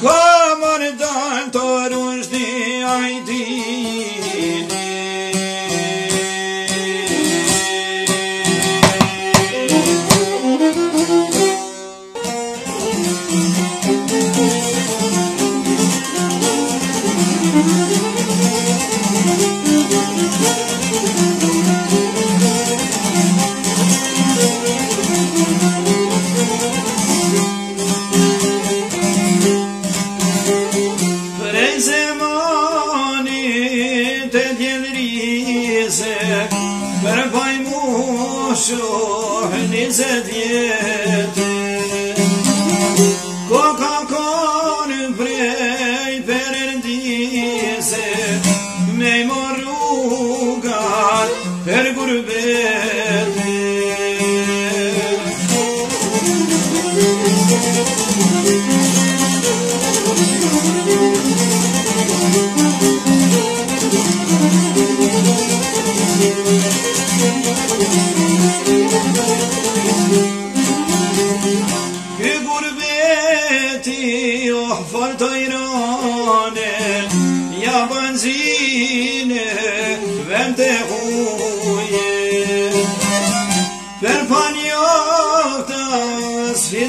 Komandant o rushdi ajdini Nizet vjetë Ko ka konë prej përëndise Me I morugat për gurbete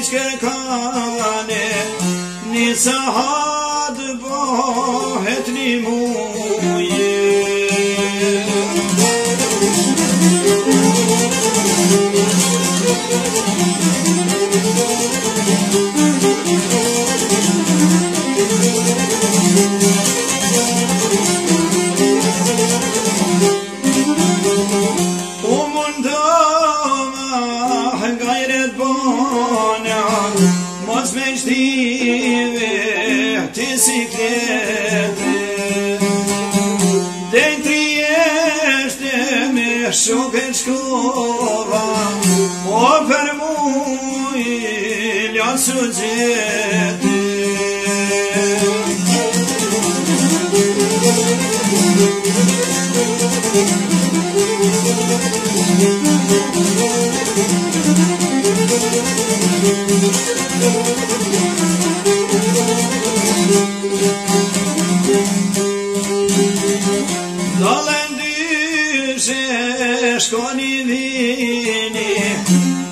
Kërkane Një sahat bohet një muje Muzika milyon suceti. Shkoni vini,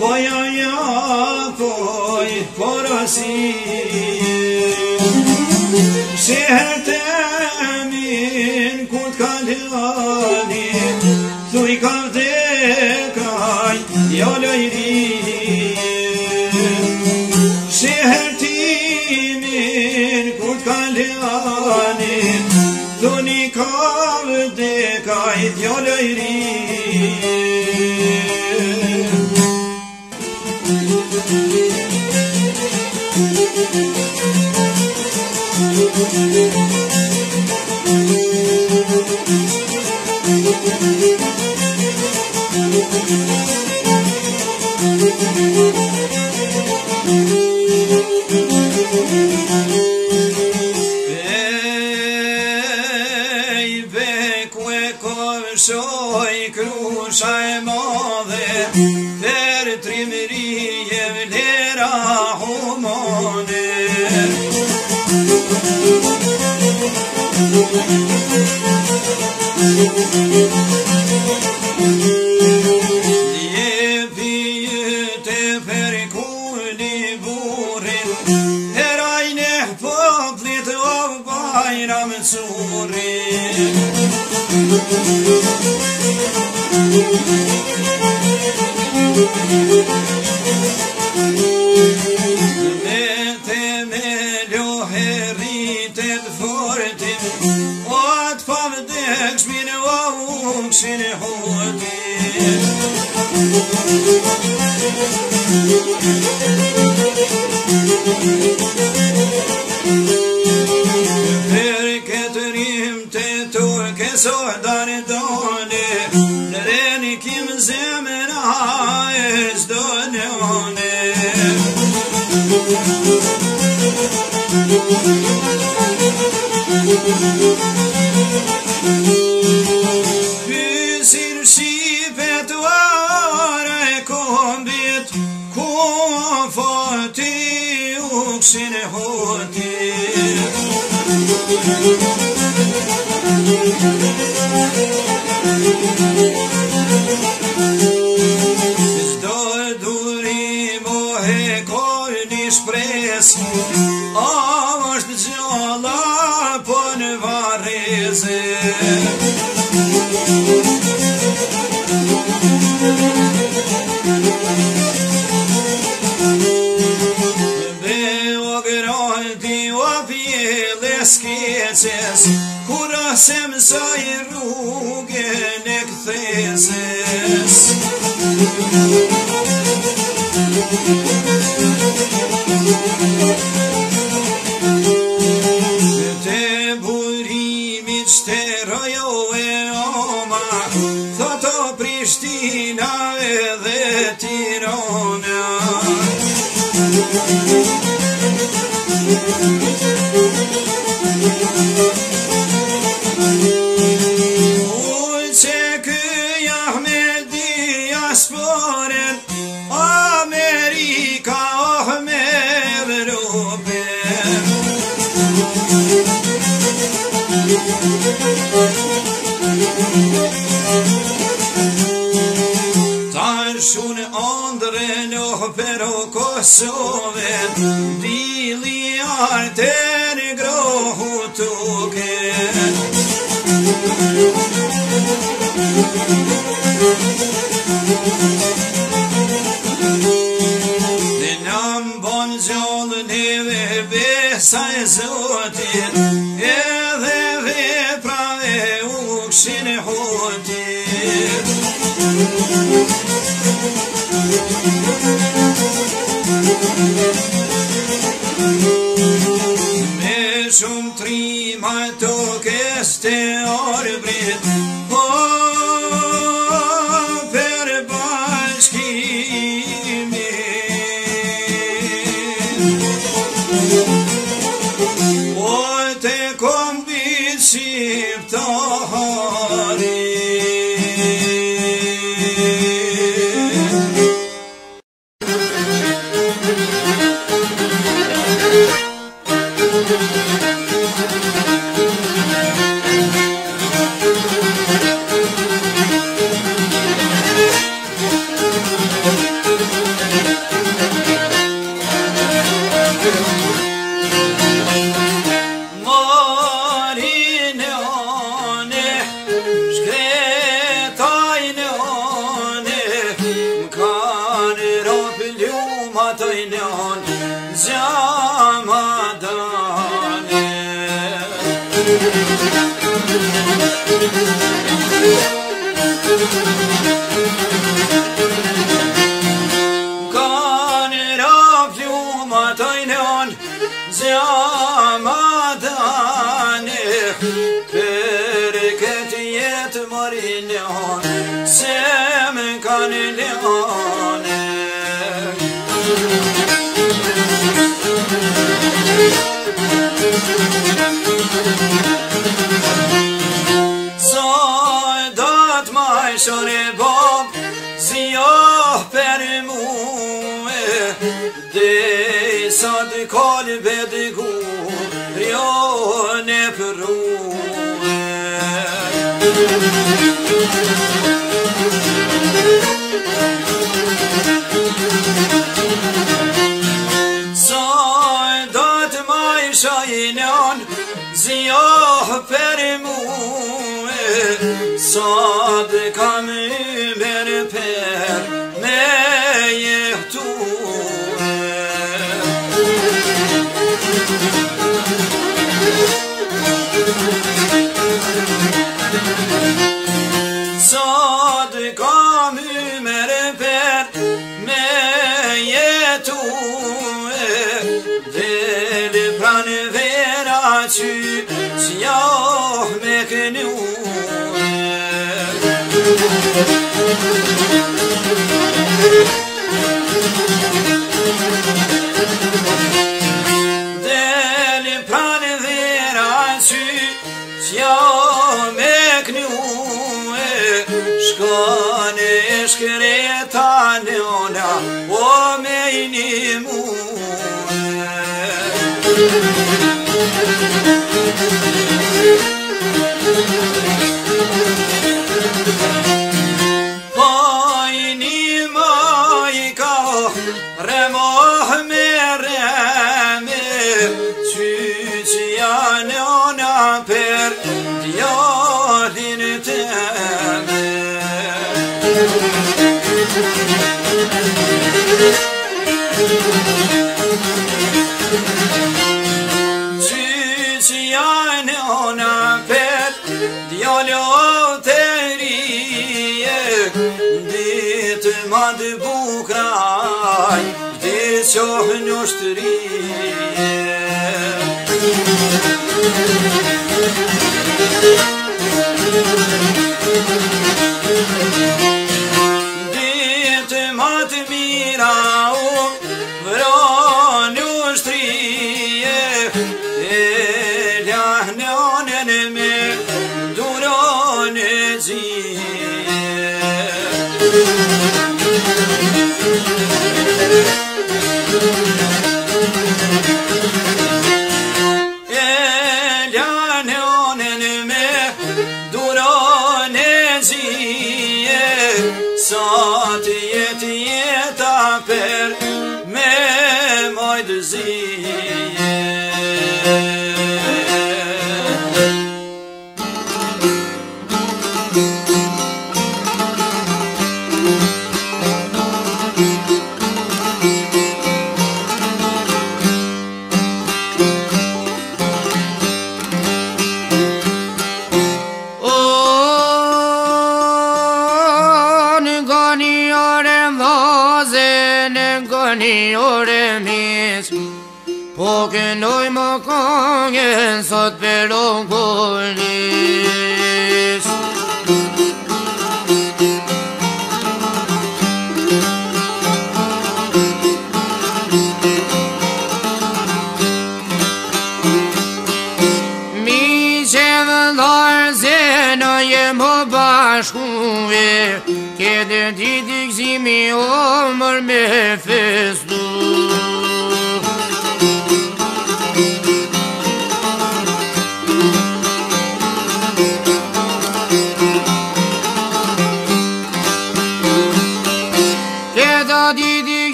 poja ja poj porosi. Shihër temin ku t'kallani, thuj ka vdekaj, jo lojri. Shihër timin ku t'kallani, thuni ka vdekaj, jo lojri.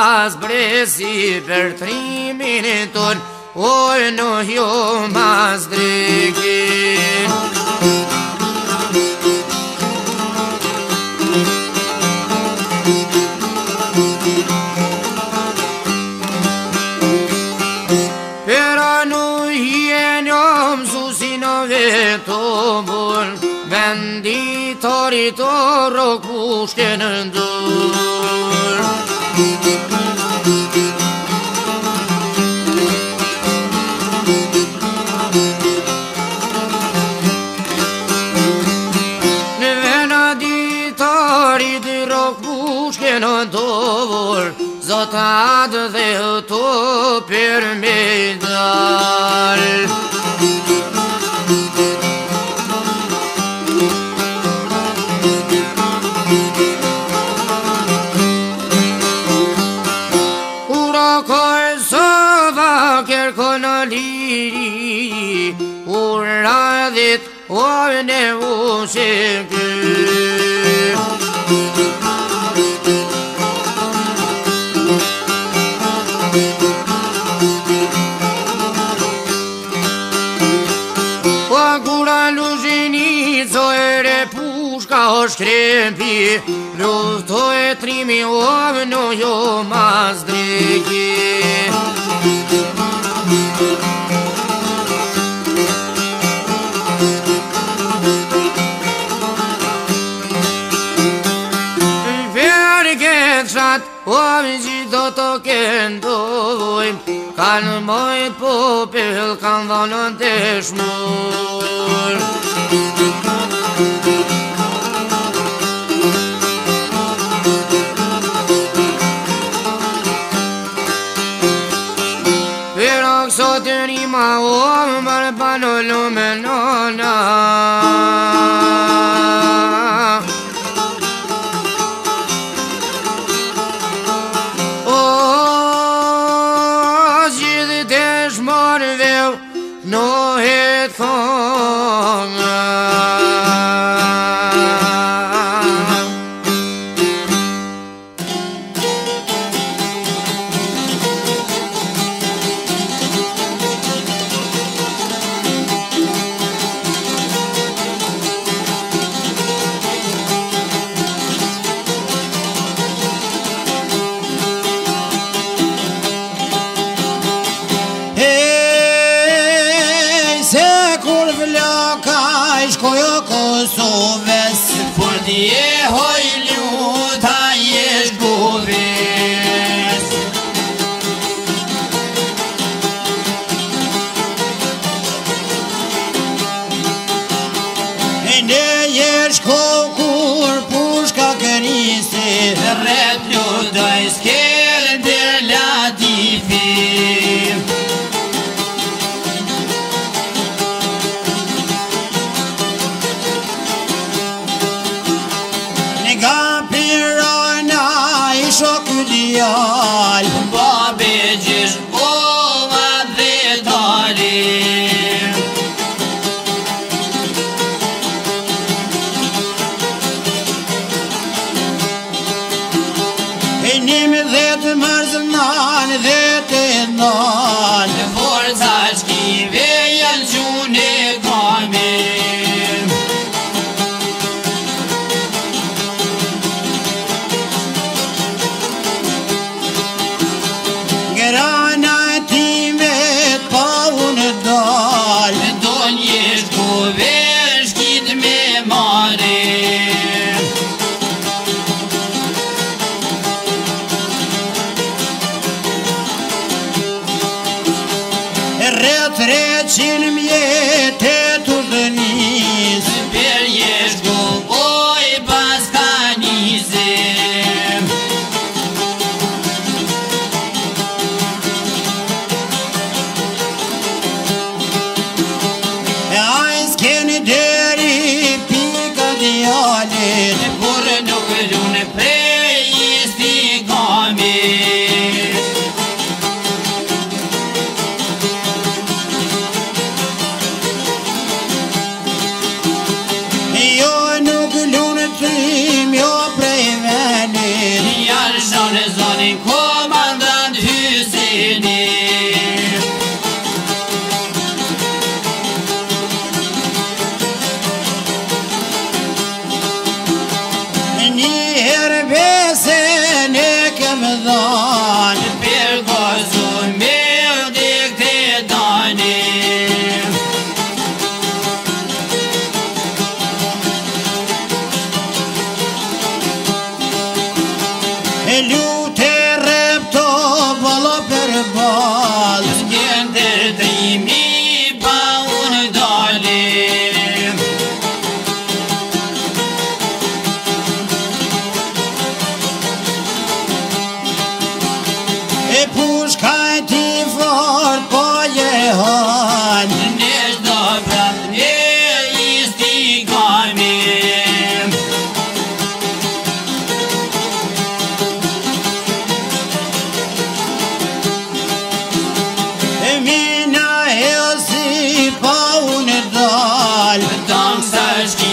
pas bresi për trimin ton, oj në jo mas drekin. Pero në jenom susinove të bol, venditari të rokushke në ndur. Zotat dhe të përmedal. Ura kërë sëva kërkën liri, ura dhët ojnë u shikë. Shkrempi, lufto e trimi ovno jo mas dreki. Verke qat ovë gjitho të këndoj, kanë mojt popil, kanë dhonën të shmur. Zil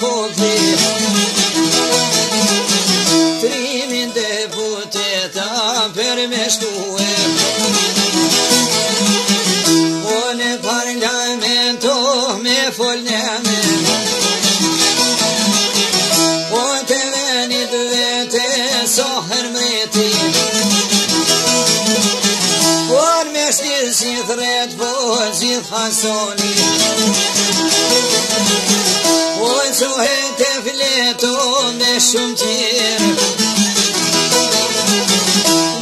po dhe me shtu e po në parlament o me fol në me po të venit vete sohër mreti por me shtirë si thret po gjithë hasoni po e sohet e fleto me shumë tjerë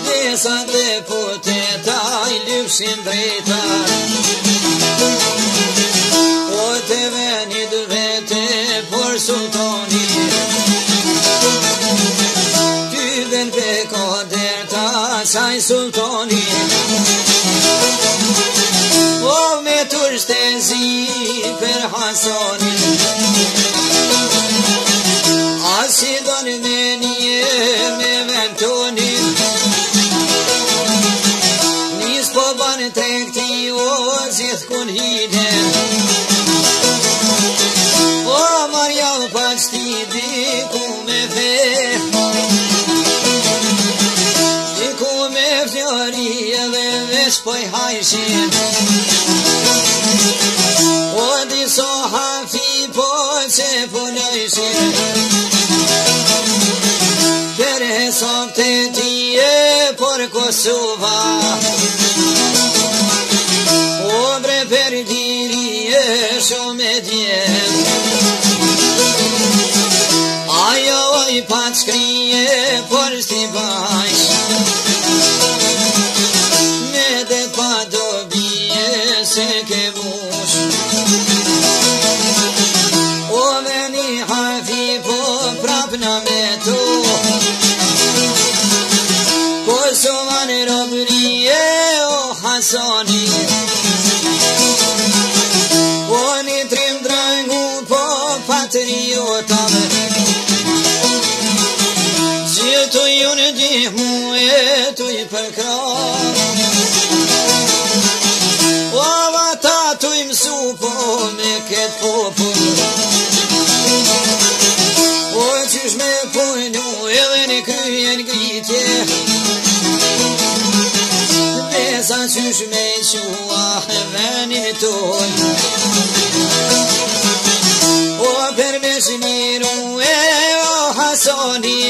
desa deputeta i lypshin drejtar po të venit vete por sultoni ty ven pe kodeta saj sultoni po me turstezi per hasoni asidon menje me mentoni nis po ban trekti o zithkun hine o marjal paçti diku me fe diku me fjori edhe vesh poj hajshin o diso hafi po që po nëjshin Son te tie por Kosova Obre per dirie shumë dje Ajo i pat shkrije por si bajsh Me dhe pa do bije se ke mush O veni hafi po prap në me tu Kosovan robërie o Hasani O një trim drangu po patriotave Gjithë të ju në gjihmu e të i përkrar O vata të i mësu po me këtë popull O qysh me pojnu edhe në kryen gritje Sa qysh me shua venin ton O përmesh miru e o Hasani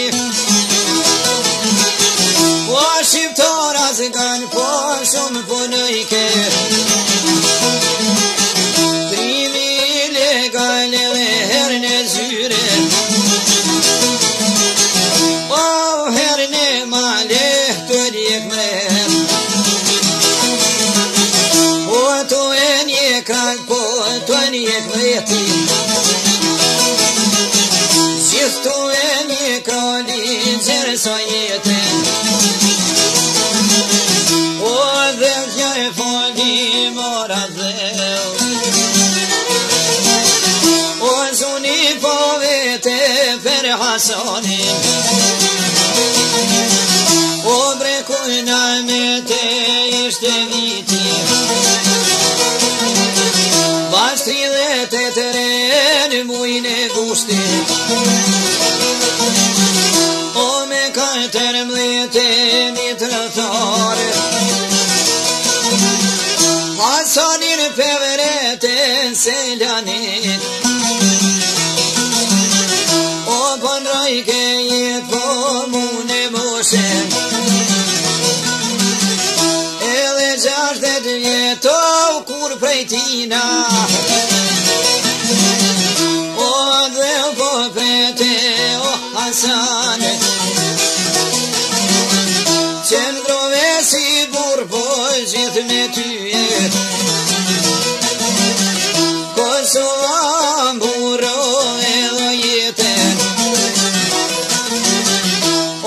O shqiptaras kanë po shumë punojke Trimi ilegal dhe herë në zyre O herë në male të rjek mre Gjithë e një kroni gjërë sojete O dhe kjo e foli mora dhe O zuni po vete për Hasani O brekujna me te ishte viti Bashti dhe të të renë mujnë e gushti O me ka tërë mdhete një të rëthare Hasanin peverete se lanit O përraj ke jetë po mune moshe Edhe gjashtet jeto kur prej tina Qëndrove si burboj gjithë me tyjet Kosova mburo edhe jetet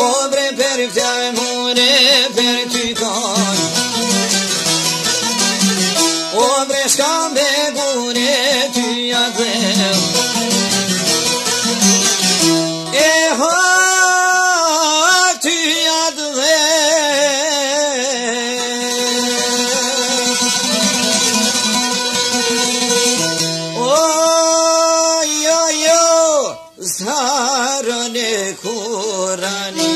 Obre për ftaj mure për ty kon Obre shkam begure ty adhem Zarane Kurani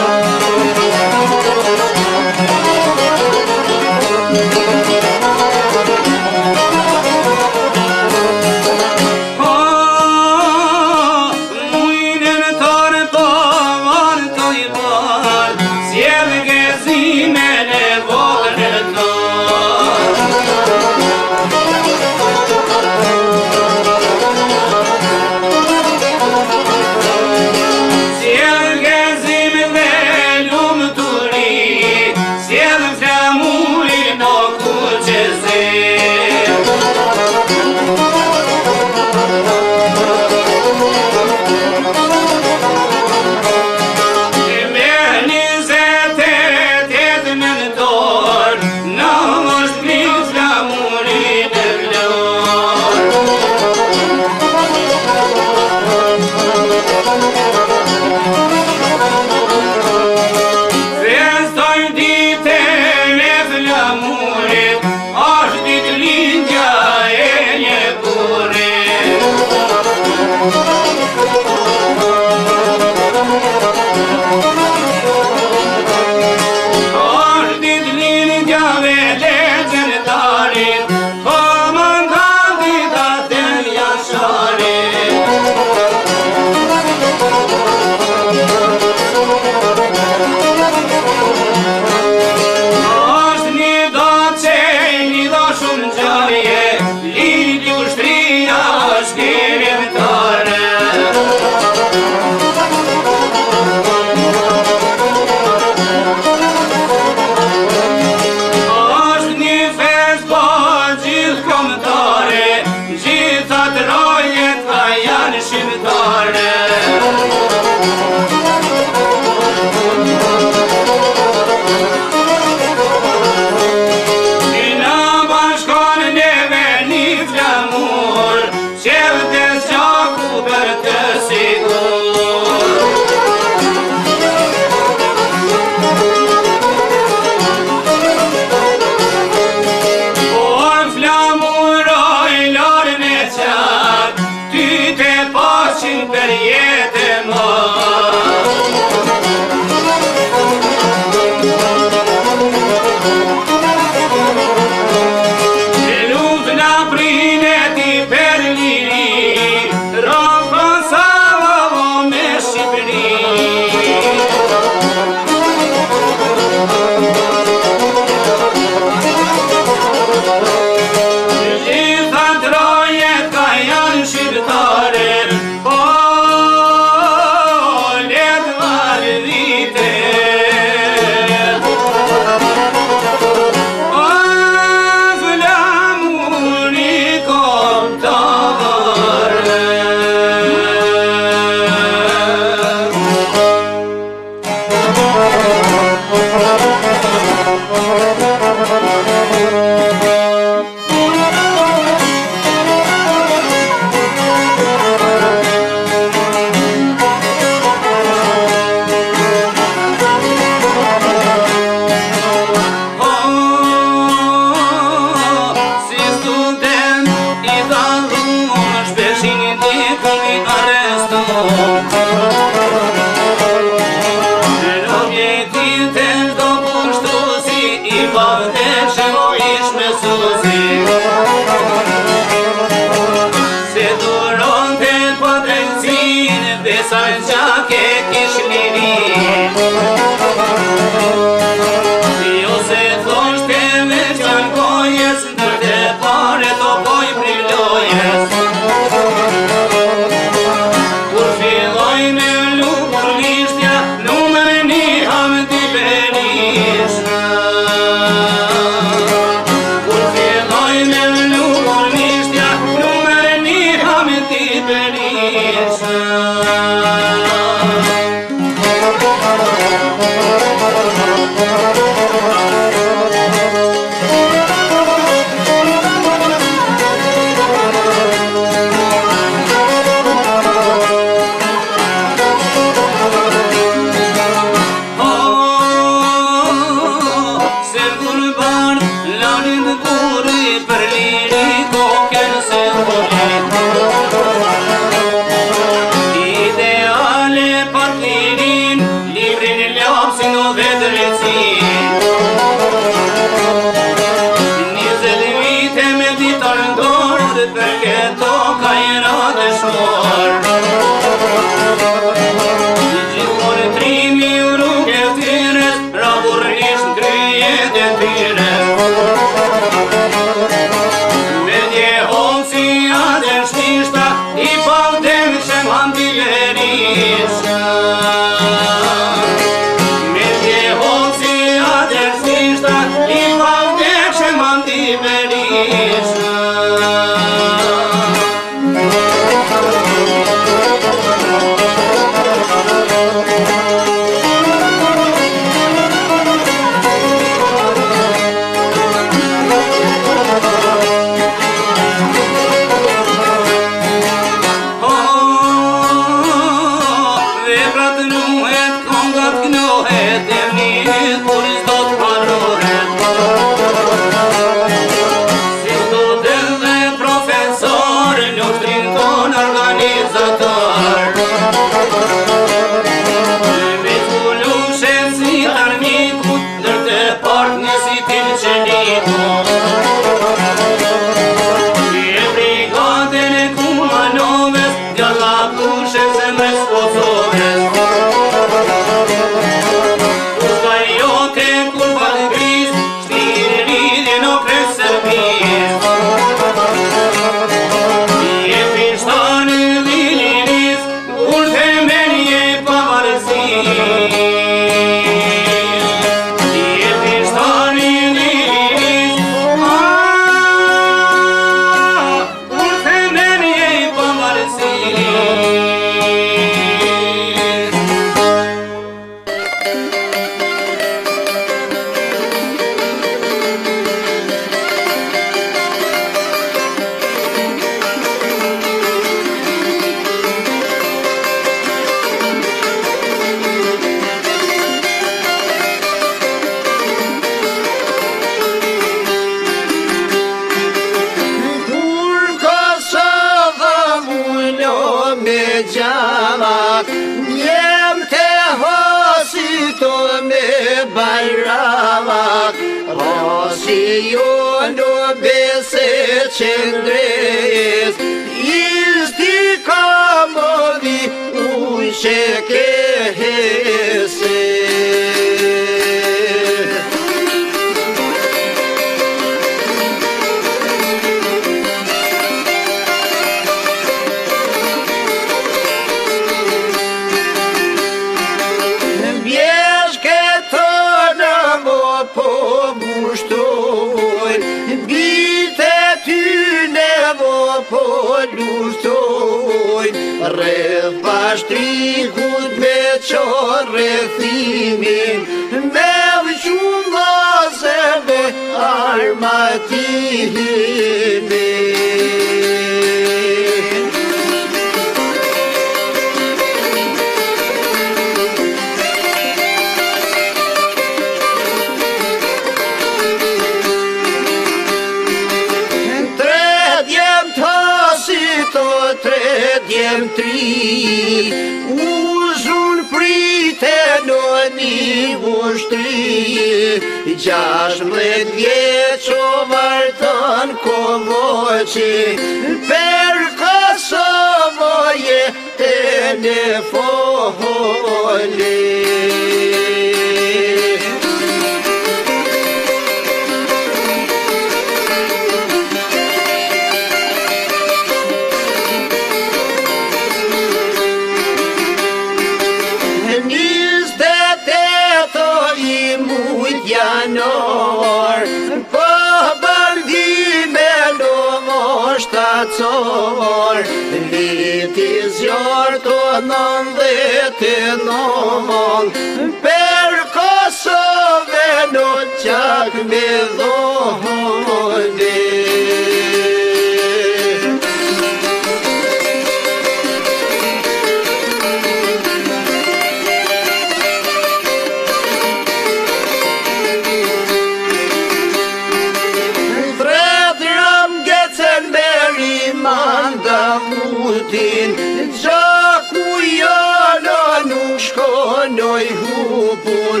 Gjaku jana nuk shkonoj hu pun,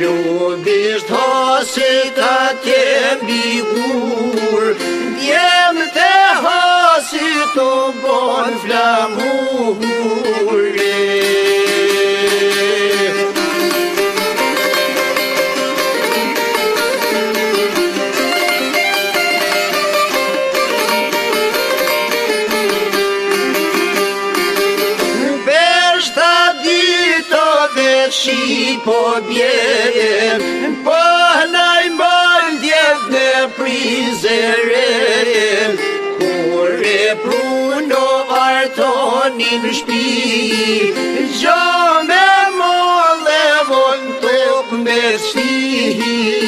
lodisht hasit atje mbi gur, djem të hasit u bon flamur. Po bje, po najman djev në prizere, kure pruno artonin shpi, gjome molle von tuk me shtie.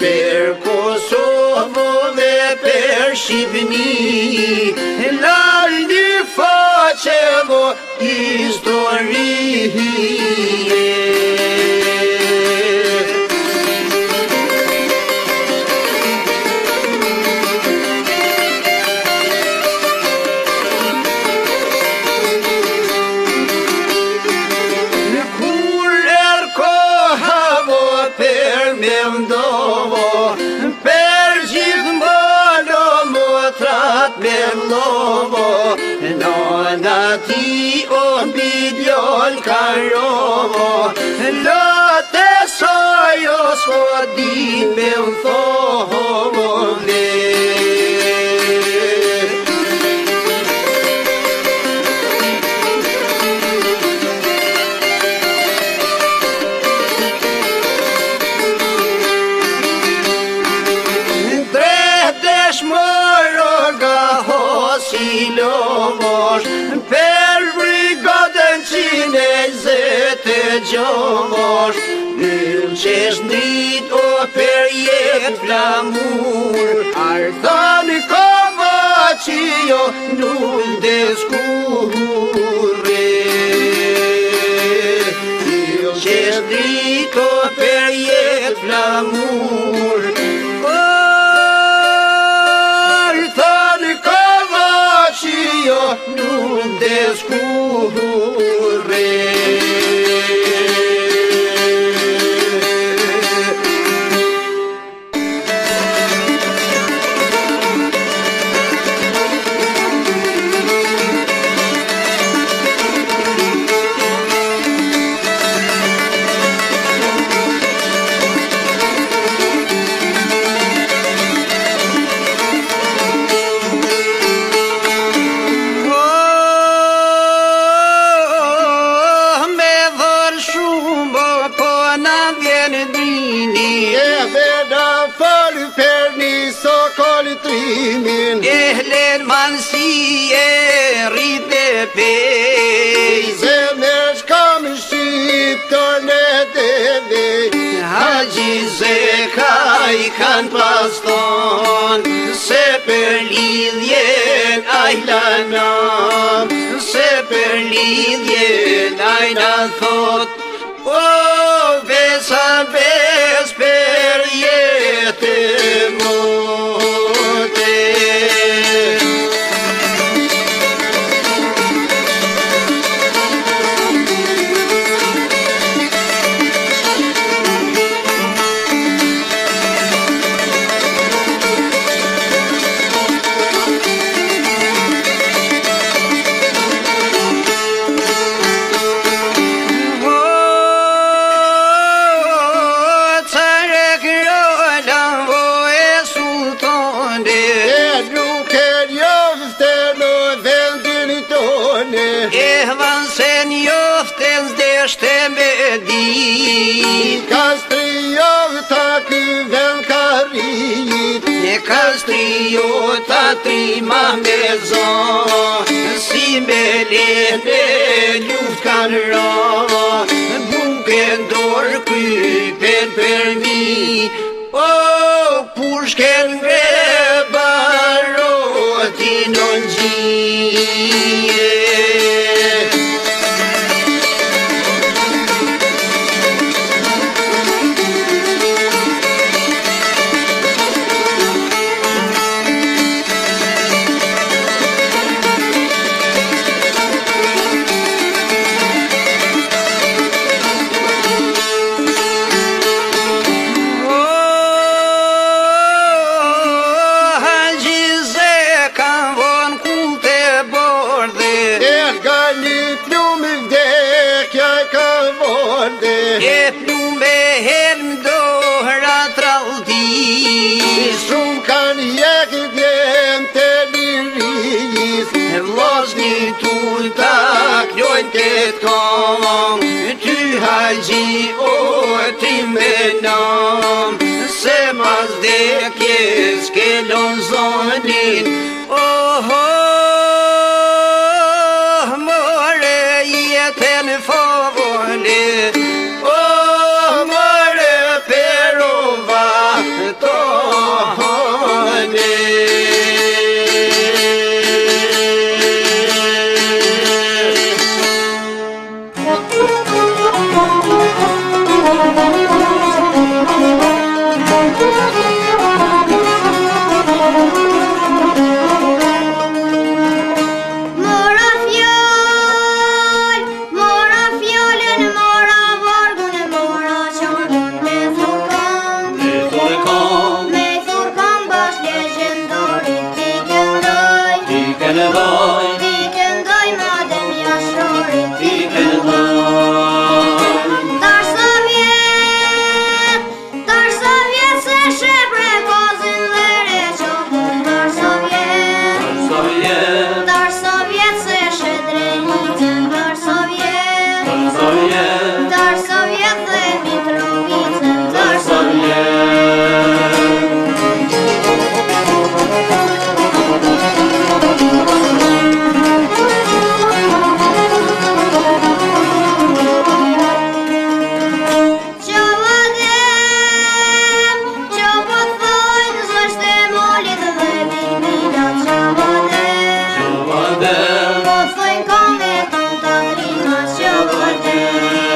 Per Kosovo dhe per Shqipni, lal një faqevo historie. Ti o bidjon karovo, la te sojo svodi me u thohovone. Gjovosh, nëllë qesh ndrit o perjet flamur, ardhani kova që jo nullë skurre. Nëllë qesh ndrit o perjet flamur, ardhani kova që jo nullë skurre. I kanë paston, se për lidhjen ajlanam, se për lidhjen ajlan thot, o vesa ves për jetë mote. Kastriota trima me zon, si me lene luft kanë ra, buken dorë krypen për mi, o pushken gre. gji o time nam, se mas dekjes kelon zonin. Oh, more jeten favole, oh, more perova tohone. What fun can it be to dream of your birthday?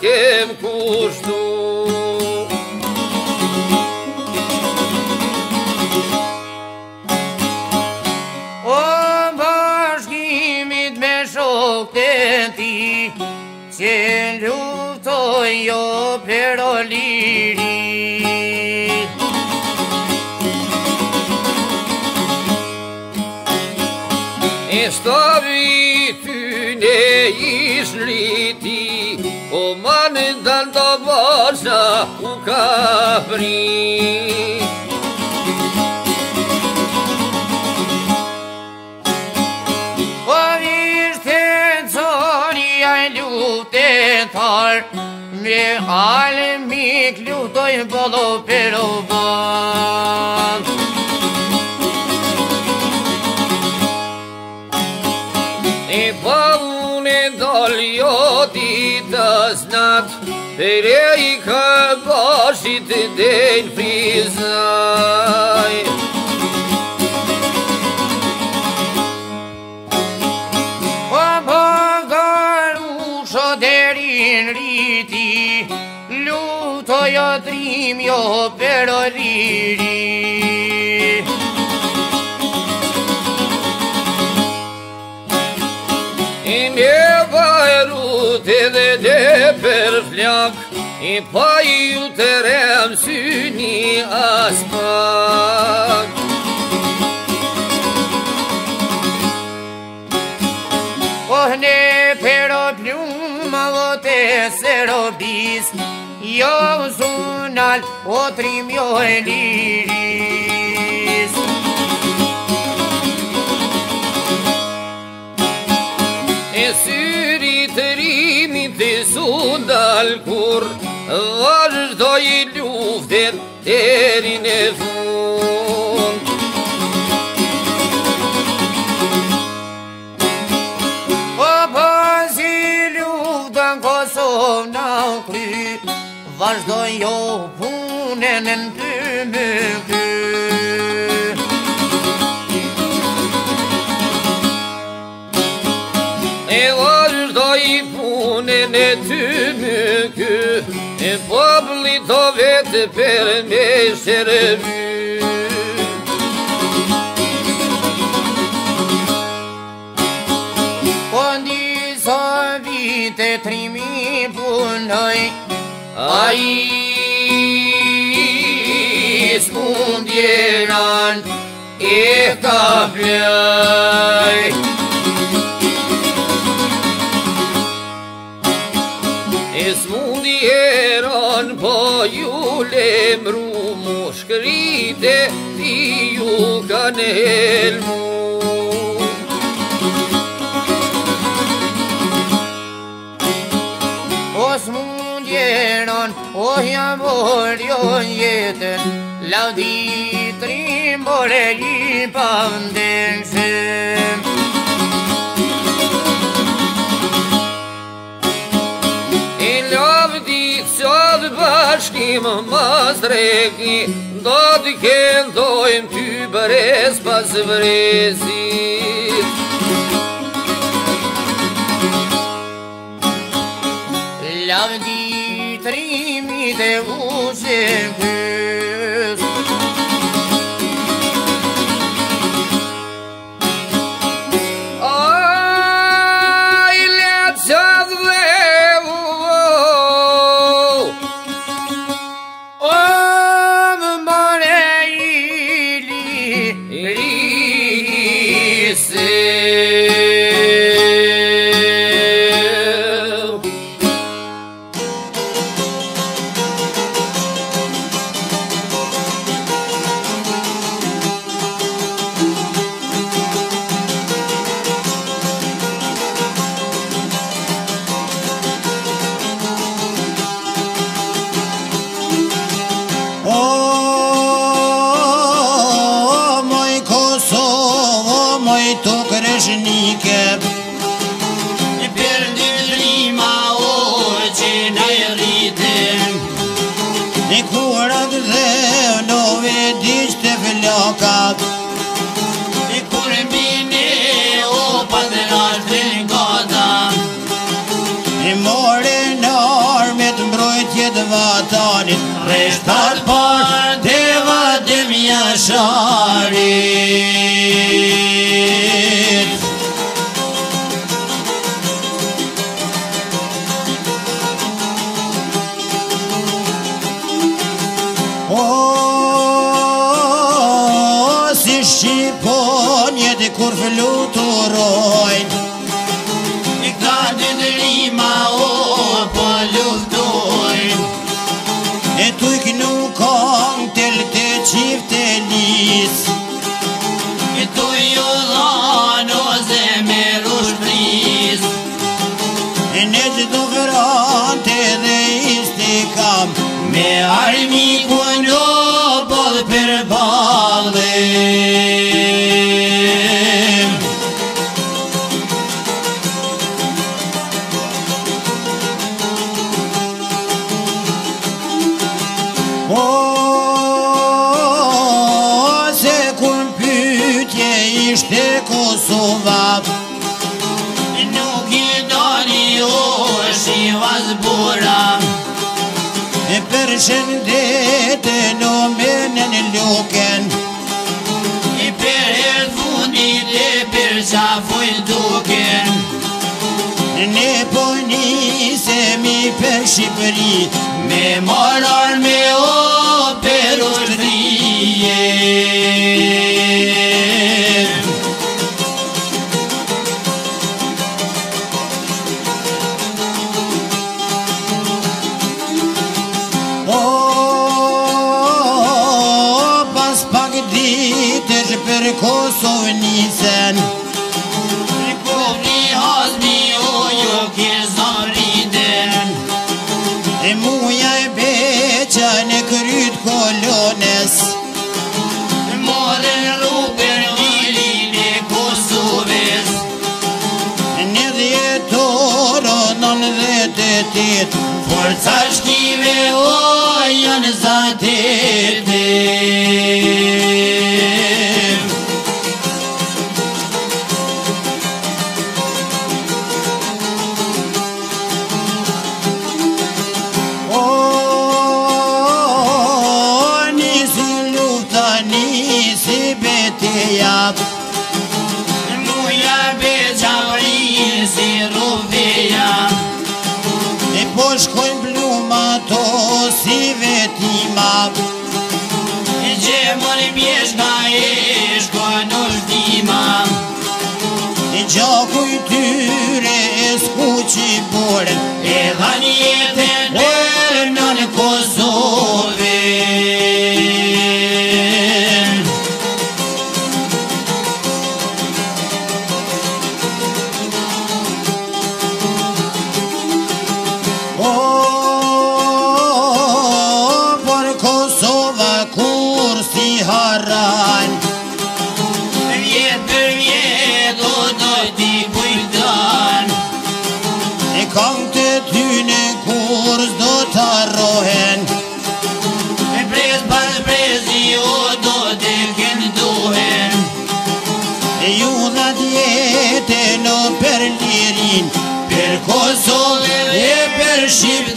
kem kushtu. O bashkimit me shok të ti, që luftoj jo për o lirit. Stavi ty ne ishliti, o mani dan da baza u kapri. O ishte zonja luftetar, me alemik luftoj bolo për u ban. E pa unë daljo ditës natë, për e i ka bashit dhe në prizaj. O bagaru shoderin riti, lutoj o trim jo për o liri. I me vajrut edhe dhe për flak, i pa ju të rem syni aspak. Oh ne pero pluma vote serobis, jo zunal o trim jo e liris. Syrit rinit dhe sundal kur, vazhdoj luftet derin e fund. O pasi luftën Kosovë në kry, vazhdoj jo punën në ty më kry. E vazhdoj punën e ty më kë, e popli to vetë për me shërby. Po ndisa vite trimi punoj, a i s'mundjeran e ka plaj. Smundi eran po ju lemru, mushkrite ti ju kan helmu. O smundi eran, o ja voljon jetën, lauditrim bore i pandensem. Bashkim mas reki, do t'i këndojmë ty bëres pas vresit. Lavdi trimit e ushekës, Shqiponje dikur fluturojnë, e ka dëndërima o po luftojnë, e tujk nuk kanë të lëtë qifte nis, e tuj jo dhanë o zemër u shpris, e ne që do vërante dhe ishte kam, me armiku në bodhë për badhe. Nuk i doni o Shivas bura, e përshëndete në menën luken, i për e fundit e për qafuj duken, ne po nisemi për Shqipëri, me morar me o për ushtërije. Kosovë nisen Republi hazmi o jo kjezam riden, e muja e beqa në kryt kolones, modën ruper vilin e Kosovës, në dhjetoro nën dhetetit forca shkive o janë zatetit. Muja be qavri si ruveja, e po shkojnë bluma to si vetima, e gjemon i mjeshka e shkojnë në shtima, e gjaku i tyre e skuqi bure, e dhanjete nërë në Kosovë. Per Kosovën e per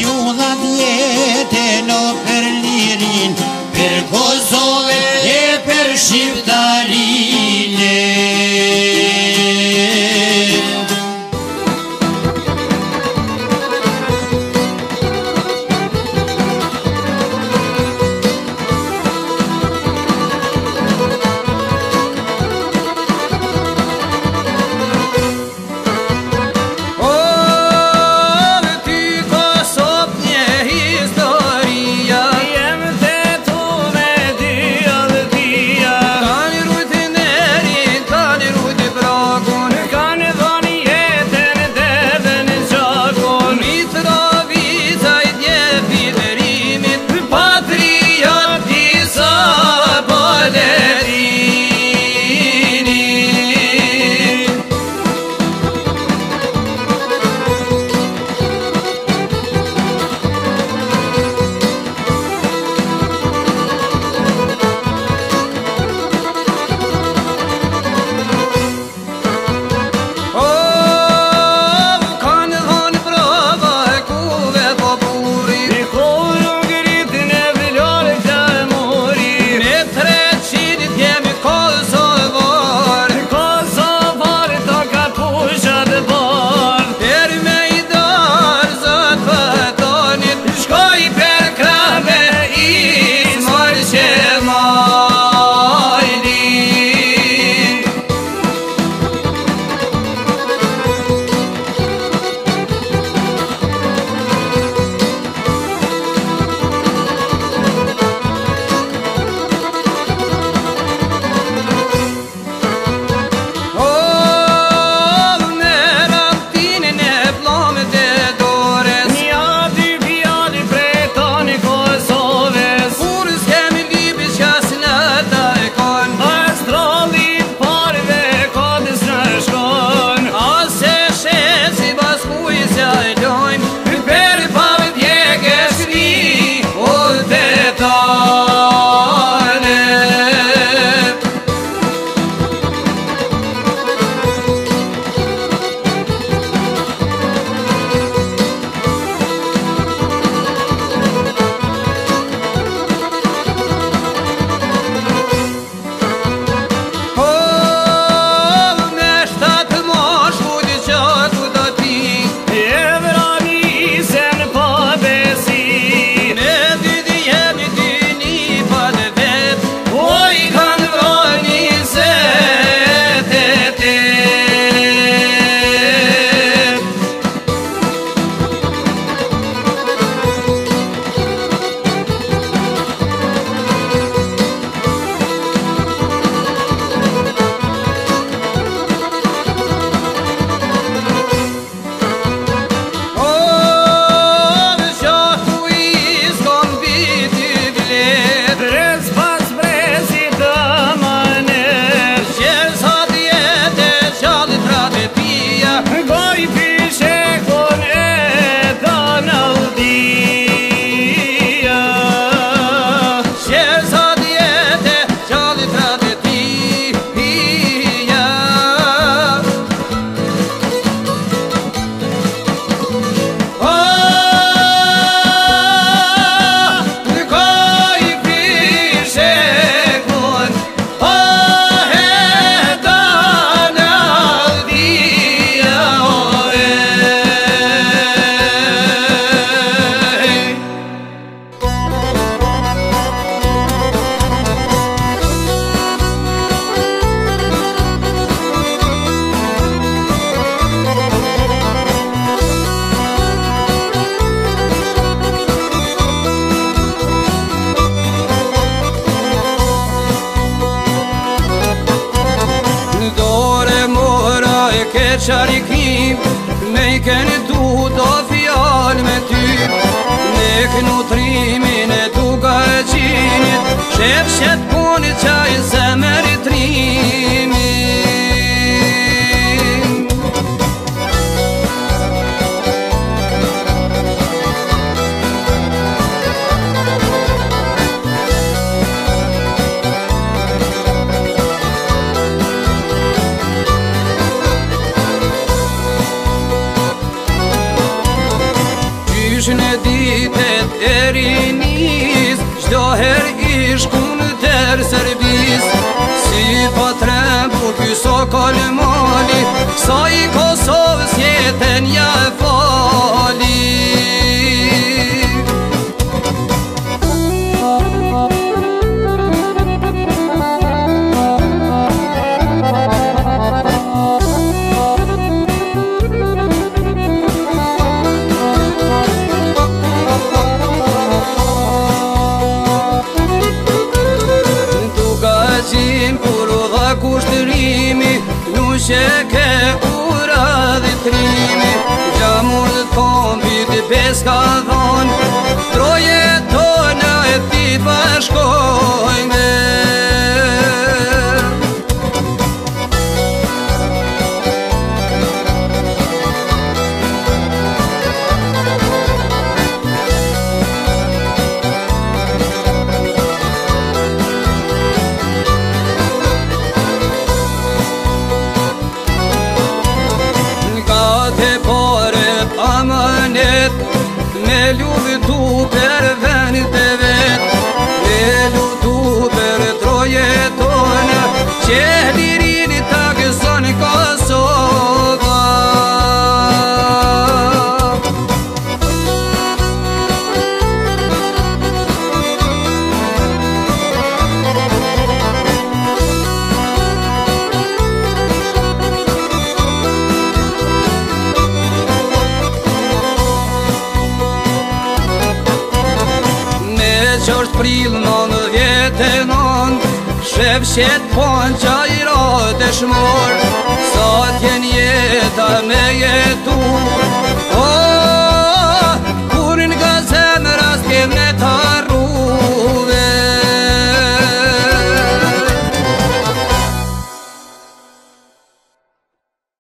ju dha djetën o per lirin, per Kosovën e per Shqiptarin. I'm qari knim, ne i keni du do fjall me ty. Ne kënu trimin e tuka e qinit, shep shet punit qaj se merit rimin. Gjyshin e ditet e rinis, gjdo her ishkun ter servis. Si po trembu kyso kolmali, sa i Kosovës jeten ja e fali. Sheke ura dhe trimi, gjamur dhe tombi dhe peska dhon, troje tona e pit bashkojnë. Me lutu për venit e vet, me lutu për troje tona, që lirini ta gëzon Kosova. Qështë prilë nënë vjetë e nënë, shep shetë ponë qajrat e shmorë. Sa t'jen jeta me jetu,